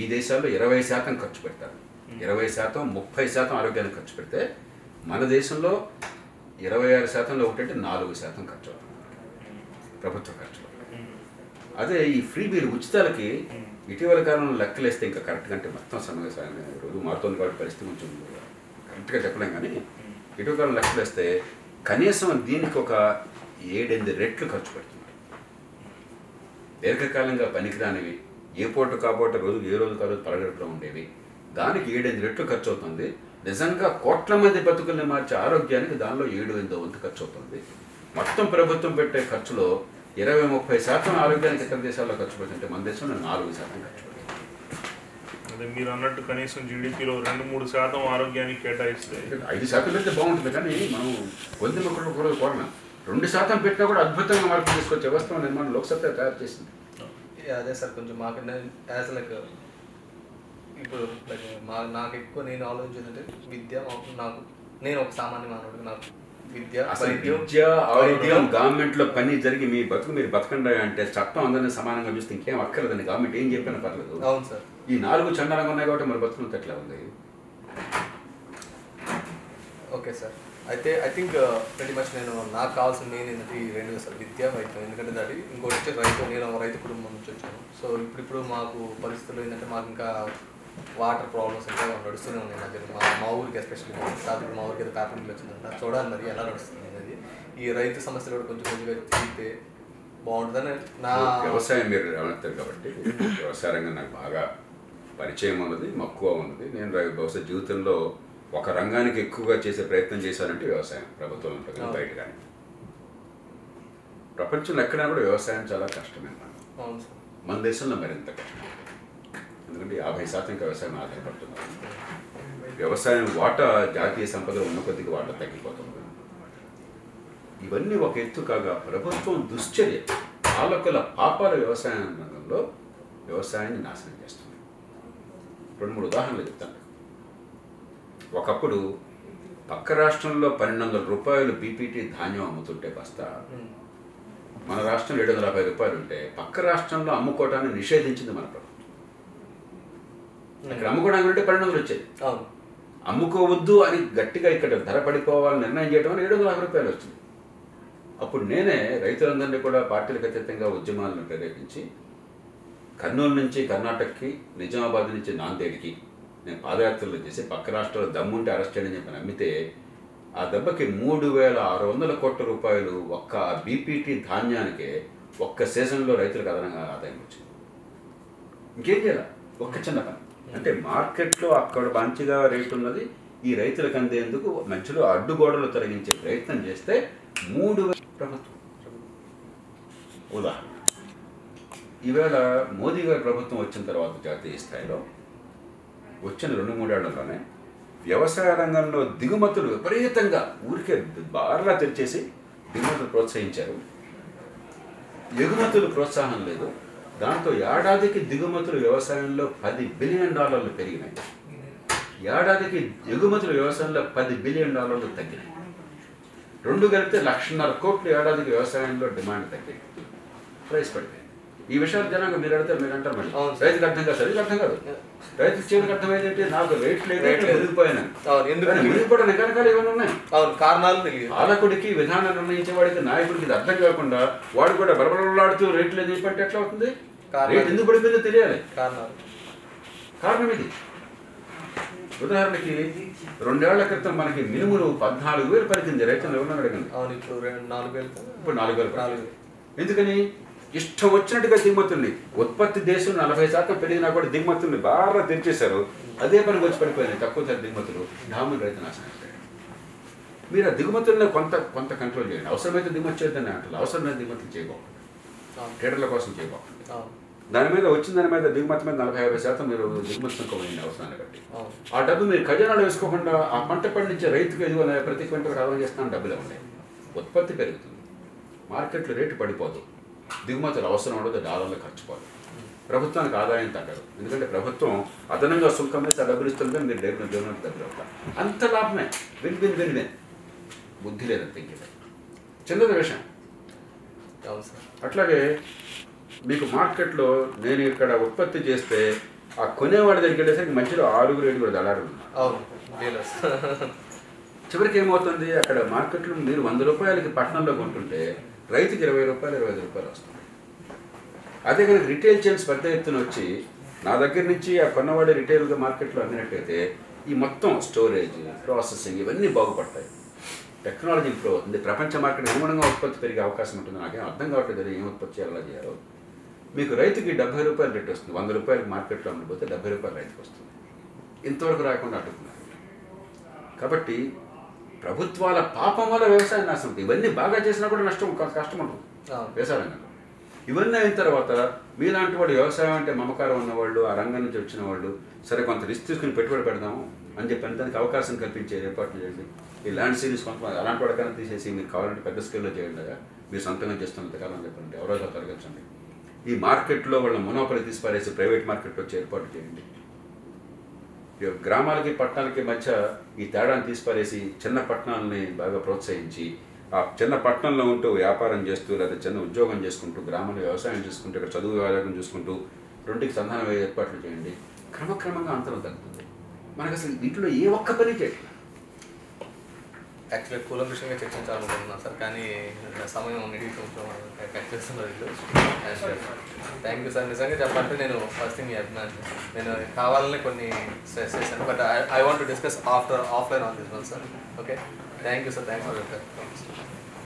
ఈ దేశాల్లో 20% ఖర్చు పెడతారు. 20%, 30% ఆరోగ్యానికి ఖర్చు పెడితే మన దేశంలో 26%లో ఒకటంటే 4% ఖర్చు అవుతుంది ప్రభుత్వ ఖర్చులు. అదే ఈ ఫ్రీ బీర్ ఉచితాలకి ఇటీవల కాలంలో లెక్కలు వేస్తే ఇంకా కరెక్ట్గా, అంటే మొత్తం సమావేశాన్ని రోజు మారుతుంది కాబట్టి పరిస్థితి కొంచెం కరెక్ట్గా చెప్పలేం, కానీ ఇటీవల కాలంలో లెక్కలు వేస్తే కనీసం దీనికి ఒక 7-8 రెట్లు ఖర్చు పెడుతున్నారు. దీర్ఘకాలంగా పనికిరానివి, ఏ పూట కాబోట రోజు ఏ రోజు కాదు పరగడుపులో ఉండేవి, దానికి 7-8 రెట్లు ఖర్చు అవుతుంది. నిజంగా కోట్ల మంది బతుకుల్ని మార్చే ఆరోగ్యానికి దానిలో 7-8వ వంతు ఖర్చు అవుతుంది. మొత్తం ప్రభుత్వం పెట్టే ఖర్చులో 20-30% ఆరోగ్యానికి ఇతర దేశాల్లో ఖర్చు పెడుతుంటే మన దేశంలో 4% ఖర్చు పెడుతుంది. అదే మీరు అన్నట్టు కనీసం జీడిపిలో 2-3% ఆరోగ్యానికి కేటాయిస్తే, 5% పెడితే బాగుంటుంది, కానీ మనం వందల ఒకటి కోరణ 2% పెట్టినా కూడా అద్భుతంగా మార్పు తీసుకొచ్చే వ్యవస్థ నిర్మాణం లోక్సత్తా తయారు చేసింది. అదే సార్, కొంచెం మాకు యాజ్ లైక్ ఇప్పుడు లైక్ నాకు ఎక్కువ నేను ఆలోచించి ఏంటంటే విద్య, నాకు నేను ఒక సామాన్య మానవుడికి నాకు విద్య, ఆరోగ్యం, గవర్నమెంట్లో పని జరిగి మీ బతుకు మీరు బతకండి అంటే చట్టం అందరినీ సమానంగా చూస్తే ఇంకేం అక్కర్లేదండి. గవర్నమెంట్ ఏం చెప్పినా పర్లేదు. అవును సార్, ఈ 4 చండాలంగా ఉన్నాయి కాబట్టి మరి బతుకులు ఎట్లా ఉంది. ఓకే సార్, అయితే ఐ థింక్ ప్రతి మచ్ నేను నాకు కావాల్సిన మెయిన్ ఏంటంటే ఈ 2 సార్, విద్య, రైతు. ఎందుకంటే దాడి ఇంకోటి వచ్చి రైతు, నేను రైతు కుటుంబం నుంచి వచ్చాను. సో ఇప్పుడు మాకు పరిస్థితులు ఏంటంటే మాకు ఇంకా వాటర్ ప్రాబ్లమ్స్ ఇంకా నడుస్తూనే ఉన్నాయి. నాకు మా ఊరికి ఎస్పెషల్లీ మా ఊరికి అయితే పేపర్ మిల్ వచ్చిందంట, చూడాలి మరి ఎలా నడుస్తుంది అనేది. ఈ రైతు సమస్యలు కూడా కొంచెం కొద్దిగా తీస్తే బాగుంటుందని నా వ్యవసాయం మీరు ఏమంటారు కాబట్టి వ్యవసాయ రంగం నాకు బాగా పరిచయం ఉన్నది, మక్కువ ఉన్నది. నేను బహుశా జీవితంలో ఒక రంగానికి ఎక్కువగా చేసే ప్రయత్నం చేశానంటే వ్యవసాయం. ప్రభుత్వం ఉంటుంది బయట, కానీ ప్రపంచంలో ఎక్కడా కూడా వ్యవసాయం చాలా కష్టమైన రంగం. మన దేశంలో మరింత కష్టం, ఎందుకంటే 50% వ్యవసాయం ఆధారపడుతుంది. వ్యవసాయం వాటా జాతీయ సంపదలో ఉన్న కొద్దిగా వాటా తగ్గిపోతుంది. ఇవన్నీ ఒక ఎత్తు కాగా ప్రభుత్వం దుశ్చర్య, పాలకుల పాపాల వ్యవసాయ రంగంలో వ్యవసాయాన్ని నాశనం చేస్తుంది. 2-3 ఉదాహరణలు చెప్తాను. ఒకప్పుడు పక్క రాష్ట్రంలో $1200 BPT ధాన్యం అమ్ముతుంటే బస్తా, మన రాష్ట్రంలో $750 ఉంటే పక్క రాష్ట్రంలో అమ్ముకోవటాన్ని నిషేధించింది మన ప్రభుత్వం. ఇక్కడ అమ్ముకోవడానికి అంటే $1200 వచ్చేది, అమ్ముకోవద్దు అని గట్టిగా ఇక్కడ ధర పడిపోవాలని నిర్ణయం చేయడం వల్ల $750 వచ్చింది. అప్పుడు నేనే రైతులందరినీ కూడా పార్టీలకు అతీతంగా ఉద్యమాలను ప్రేరేపించి కర్నూలు నుంచి కర్ణాటకకి, నిజామాబాద్ నుంచి నాందేడ్కి నేను పాదయాత్రలు చేసి పక్క రాష్ట్రాల్లో దమ్ముంటే అరెస్ట్ చేయడం చెప్పి నమ్మితే ఆ దెబ్బకి $3600 కోట్ల ఒక్క BPT ధాన్యానికే ఒక్క సీజన్లో రైతులకు అదనంగా ఆదాయం వచ్చింది. ఇంకేం చేయాలి, ఒక్క చిన్న పని అంటే మార్కెట్లో అక్కడ మంచిగా రేటు ఉన్నది ఈ రైతులకు అందేందుకు మధ్యలో అడ్డుగోడలు తొలగించే ప్రయత్నం చేస్తే 3,000 ప్రభుత్వం. ఉదాహరణ, ఈవేళ మోదీ గారి ప్రభుత్వం వచ్చిన తర్వాత జాతీయ స్థాయిలో వచ్చిన 2-3 ఏళ్లలోనే వ్యవసాయ రంగంలో దిగుమతులు విపరీతంగా ఊరికే బార్లా తెరిచేసి దిగుమతులు ప్రోత్సహించారు, ఎగుమతులు ప్రోత్సాహం లేదు. దాంతో ఏడాదికి దిగుమతులు వ్యవసాయంలో $10 బిలియన్ పెరిగినాయి, ఏడాదికి ఎగుమతులు వ్యవసాయంలో $10 బిలియన్ తగ్గినాయి. 2 కలిపితే $1.5 కోట్లు ఏడాదికి వ్యవసాయంలో డిమాండ్ తగ్గింది, ప్రైస్ పడిపోయింది. ఈ విషయాలు జనాలు మీరు అడితే మీరు అంటారు మళ్ళీ రైతులకు అర్థం కాదు, సరే అర్థం కాదు. రైతులు చేయడానికి అర్థమైందంటే నాకు రేట్లు ఎదిగిపోయాను. పాలకుడికి విధానం నిర్ణయించేవాడికి నాయకుడికి ఇది అర్థం కాకుండా వాడు కూడా బరబరలాడుతూ రేట్లు ఎదిగిపోతే ఎట్లా అవుతుంది? రేట్ ఎందుకు పడిపోయిందో తెలియాలి, కారణం ఇది. ఉదాహరణకి 2 ఏళ్ల క్రితం మనకి మినుములు 14,000 పలికింది, రైతులు ఎవరన్నా అడగండి. ఇప్పుడు 4,000. ఎందుకని? ఇష్టం వచ్చినట్టుగా దిగుమతుల్ని, ఉత్పత్తి దేశం 40% పెరిగినా కూడా దిగుమతుల్ని బాగా తెరిచేశారు. అదే పని వచ్చి పడిపోయింది, తక్కువ ధర దిగుమతులు, డామన్ రైతు నాశనం. మీరు ఆ దిగుమతుల్ని కొంత కంట్రోల్ చేయండి. అవసరమైతే దిగుమతి చేద్దాం అంటారు, అవసరమైన దిగుమతులు చేయబోకండి, ట్రేడర్ల కోసం చేయబోకండి. దాని మీద వచ్చిన దాని మీద దిగుమతి మీద 40-50% మీరు దిగుమతి కొనండి అవసరాన్ని బట్టి. ఆ డబ్బు మీరు ఖజానాలో వేసుకోకుండా ఆ పంట పండించే రైతుకు ఇవ్వాలి, ప్రతి క్వింటల్ ఆదాయం చేస్తాను డబ్బులు ఉన్నాయి, ఉత్పత్తి పెరుగుతుంది, మార్కెట్లో రేటు పడిపోదు, దిగుమతులు అవసరం ఉండదు, డాలర్లు ఖర్చు పోదు, ప్రభుత్వానికి ఆదాయం తగ్గదు. ఎందుకంటే ప్రభుత్వం అదనంగా సుంకం వేసి ఆ డబ్బులు ఇస్తుంటే మీరు డెవలప్ దగ్గర అవుతారు, అంత లాభమే. విన్ విన్ విన్ విన్, బుద్ధి లేదంత ఇంకేదా చిన్నది విషయం. అట్లాగే మీకు మార్కెట్లో నేను ఇక్కడ ఉత్పత్తి చేస్తే ఆ కొనేవాడి దగ్గరికి వెళ్ళేసరికి మధ్యలో 6-7 దళారులు ఉన్నారు. చివరికి ఏమవుతుంది, అక్కడ మార్కెట్లో మీరు 100 రూపాయలకి పట్టణంలో కొంటుంటే రైతుకి 20-25 రూపాయలు వస్తుంది. అదే కనుక రిటైల్ చైన్స్ పెద్ద ఎత్తున వచ్చి నా దగ్గర నుంచి ఆ కొన్నవాడే రిటైల్గా మార్కెట్లో అమ్మినట్టయితే ఈ మొత్తం స్టోరేజ్, ప్రాసెసింగ్ ఇవన్నీ బాగుపడతాయి, టెక్నాలజీ ఇంప్రూవ్ అవుతుంది, ప్రపంచ మార్కెట్ అనుగుణంగా ఉత్పత్తి పెరిగే అవకాశం ఉంటుంది. నాకేం అర్థం కావట్లేదు ఏం ఉత్పత్తి చేయాలో చేయాలో. మీకు రైతుకి 70 రూపాయలు రేట్ వస్తుంది, 100 రూపాయలు మార్కెట్లో అమ్మిపోతే 70 రూపాయలు రైతుకి వస్తుంది, ఇంతవరకు రాకుండా అడ్డుకున్నారు. కాబట్టి ప్రభుత్వాల పాపం వల్ల వ్యవసాయం నాశనం ఉంటుంది. ఇవన్నీ బాగా చేసినా కూడా కష్టం ఉంటుంది వ్యవసాయంలో. ఇవన్నీ అయిన తర్వాత మీలాంటి వాడు వ్యవసాయం అంటే మమకారం ఉన్నవాళ్ళు, ఆ రంగం నుంచి వచ్చిన వాళ్ళు సరే కొంత రిస్క్ తీసుకుని పెట్టుబడి పెడదాము అని చెప్పి దానికి అవకాశం కల్పించే ఏర్పాట్లు చేయండి. ఈ ల్యాండ్ సిరీస్ కొంతమంది అలాంటి వాడికైనా తీసేసి మీరు కావాలంటే పెద్ద స్కేల్లో చేయండి, మీరు సొంతంగా చేస్తున్నంతకాలం చెప్పండి, ఎవరోజు తొలగించండి. ఈ మార్కెట్లో వాళ్ళ మునాపలి తీసి పారేసి ప్రైవేట్ మార్కెట్ వచ్చి ఏర్పాటు చేయండి. గ్రామాలకి పట్టణాలకి మధ్య ఈ తేడాన్ని తీసి పారేసి చిన్న పట్టణాలని బాగా ప్రోత్సహించి ఆ చిన్న పట్టణంలో ఉంటూ వ్యాపారం చేస్తూ లేదా చిన్న ఉద్యోగం చేసుకుంటూ గ్రామంలో వ్యవసాయం చేసుకుంటూ ఇక్కడ చదువు వ్యాపారం చూసుకుంటూ రెండుకి సంధానం ఏర్పాట్లు చేయండి. క్రమక్రమంగా అంతరం తగ్గుతుంది. మనకు అసలు దీంట్లో ఏ ఒక్క పని చేయట్లేదు. యాక్చువల్గా కూల విషయంగా చర్చించాలనుకుంటున్నాను సార్, కానీ సమయం థ్యాంక్ యూ సార్. నిజంగా చెప్పాలంటే నేను ఫస్ట్ థింగ్ అభిమాన్, నేను కావాలని కొన్ని చేశాను, but I want to discuss offline on this one sir. Okay, thank you sir, thank you.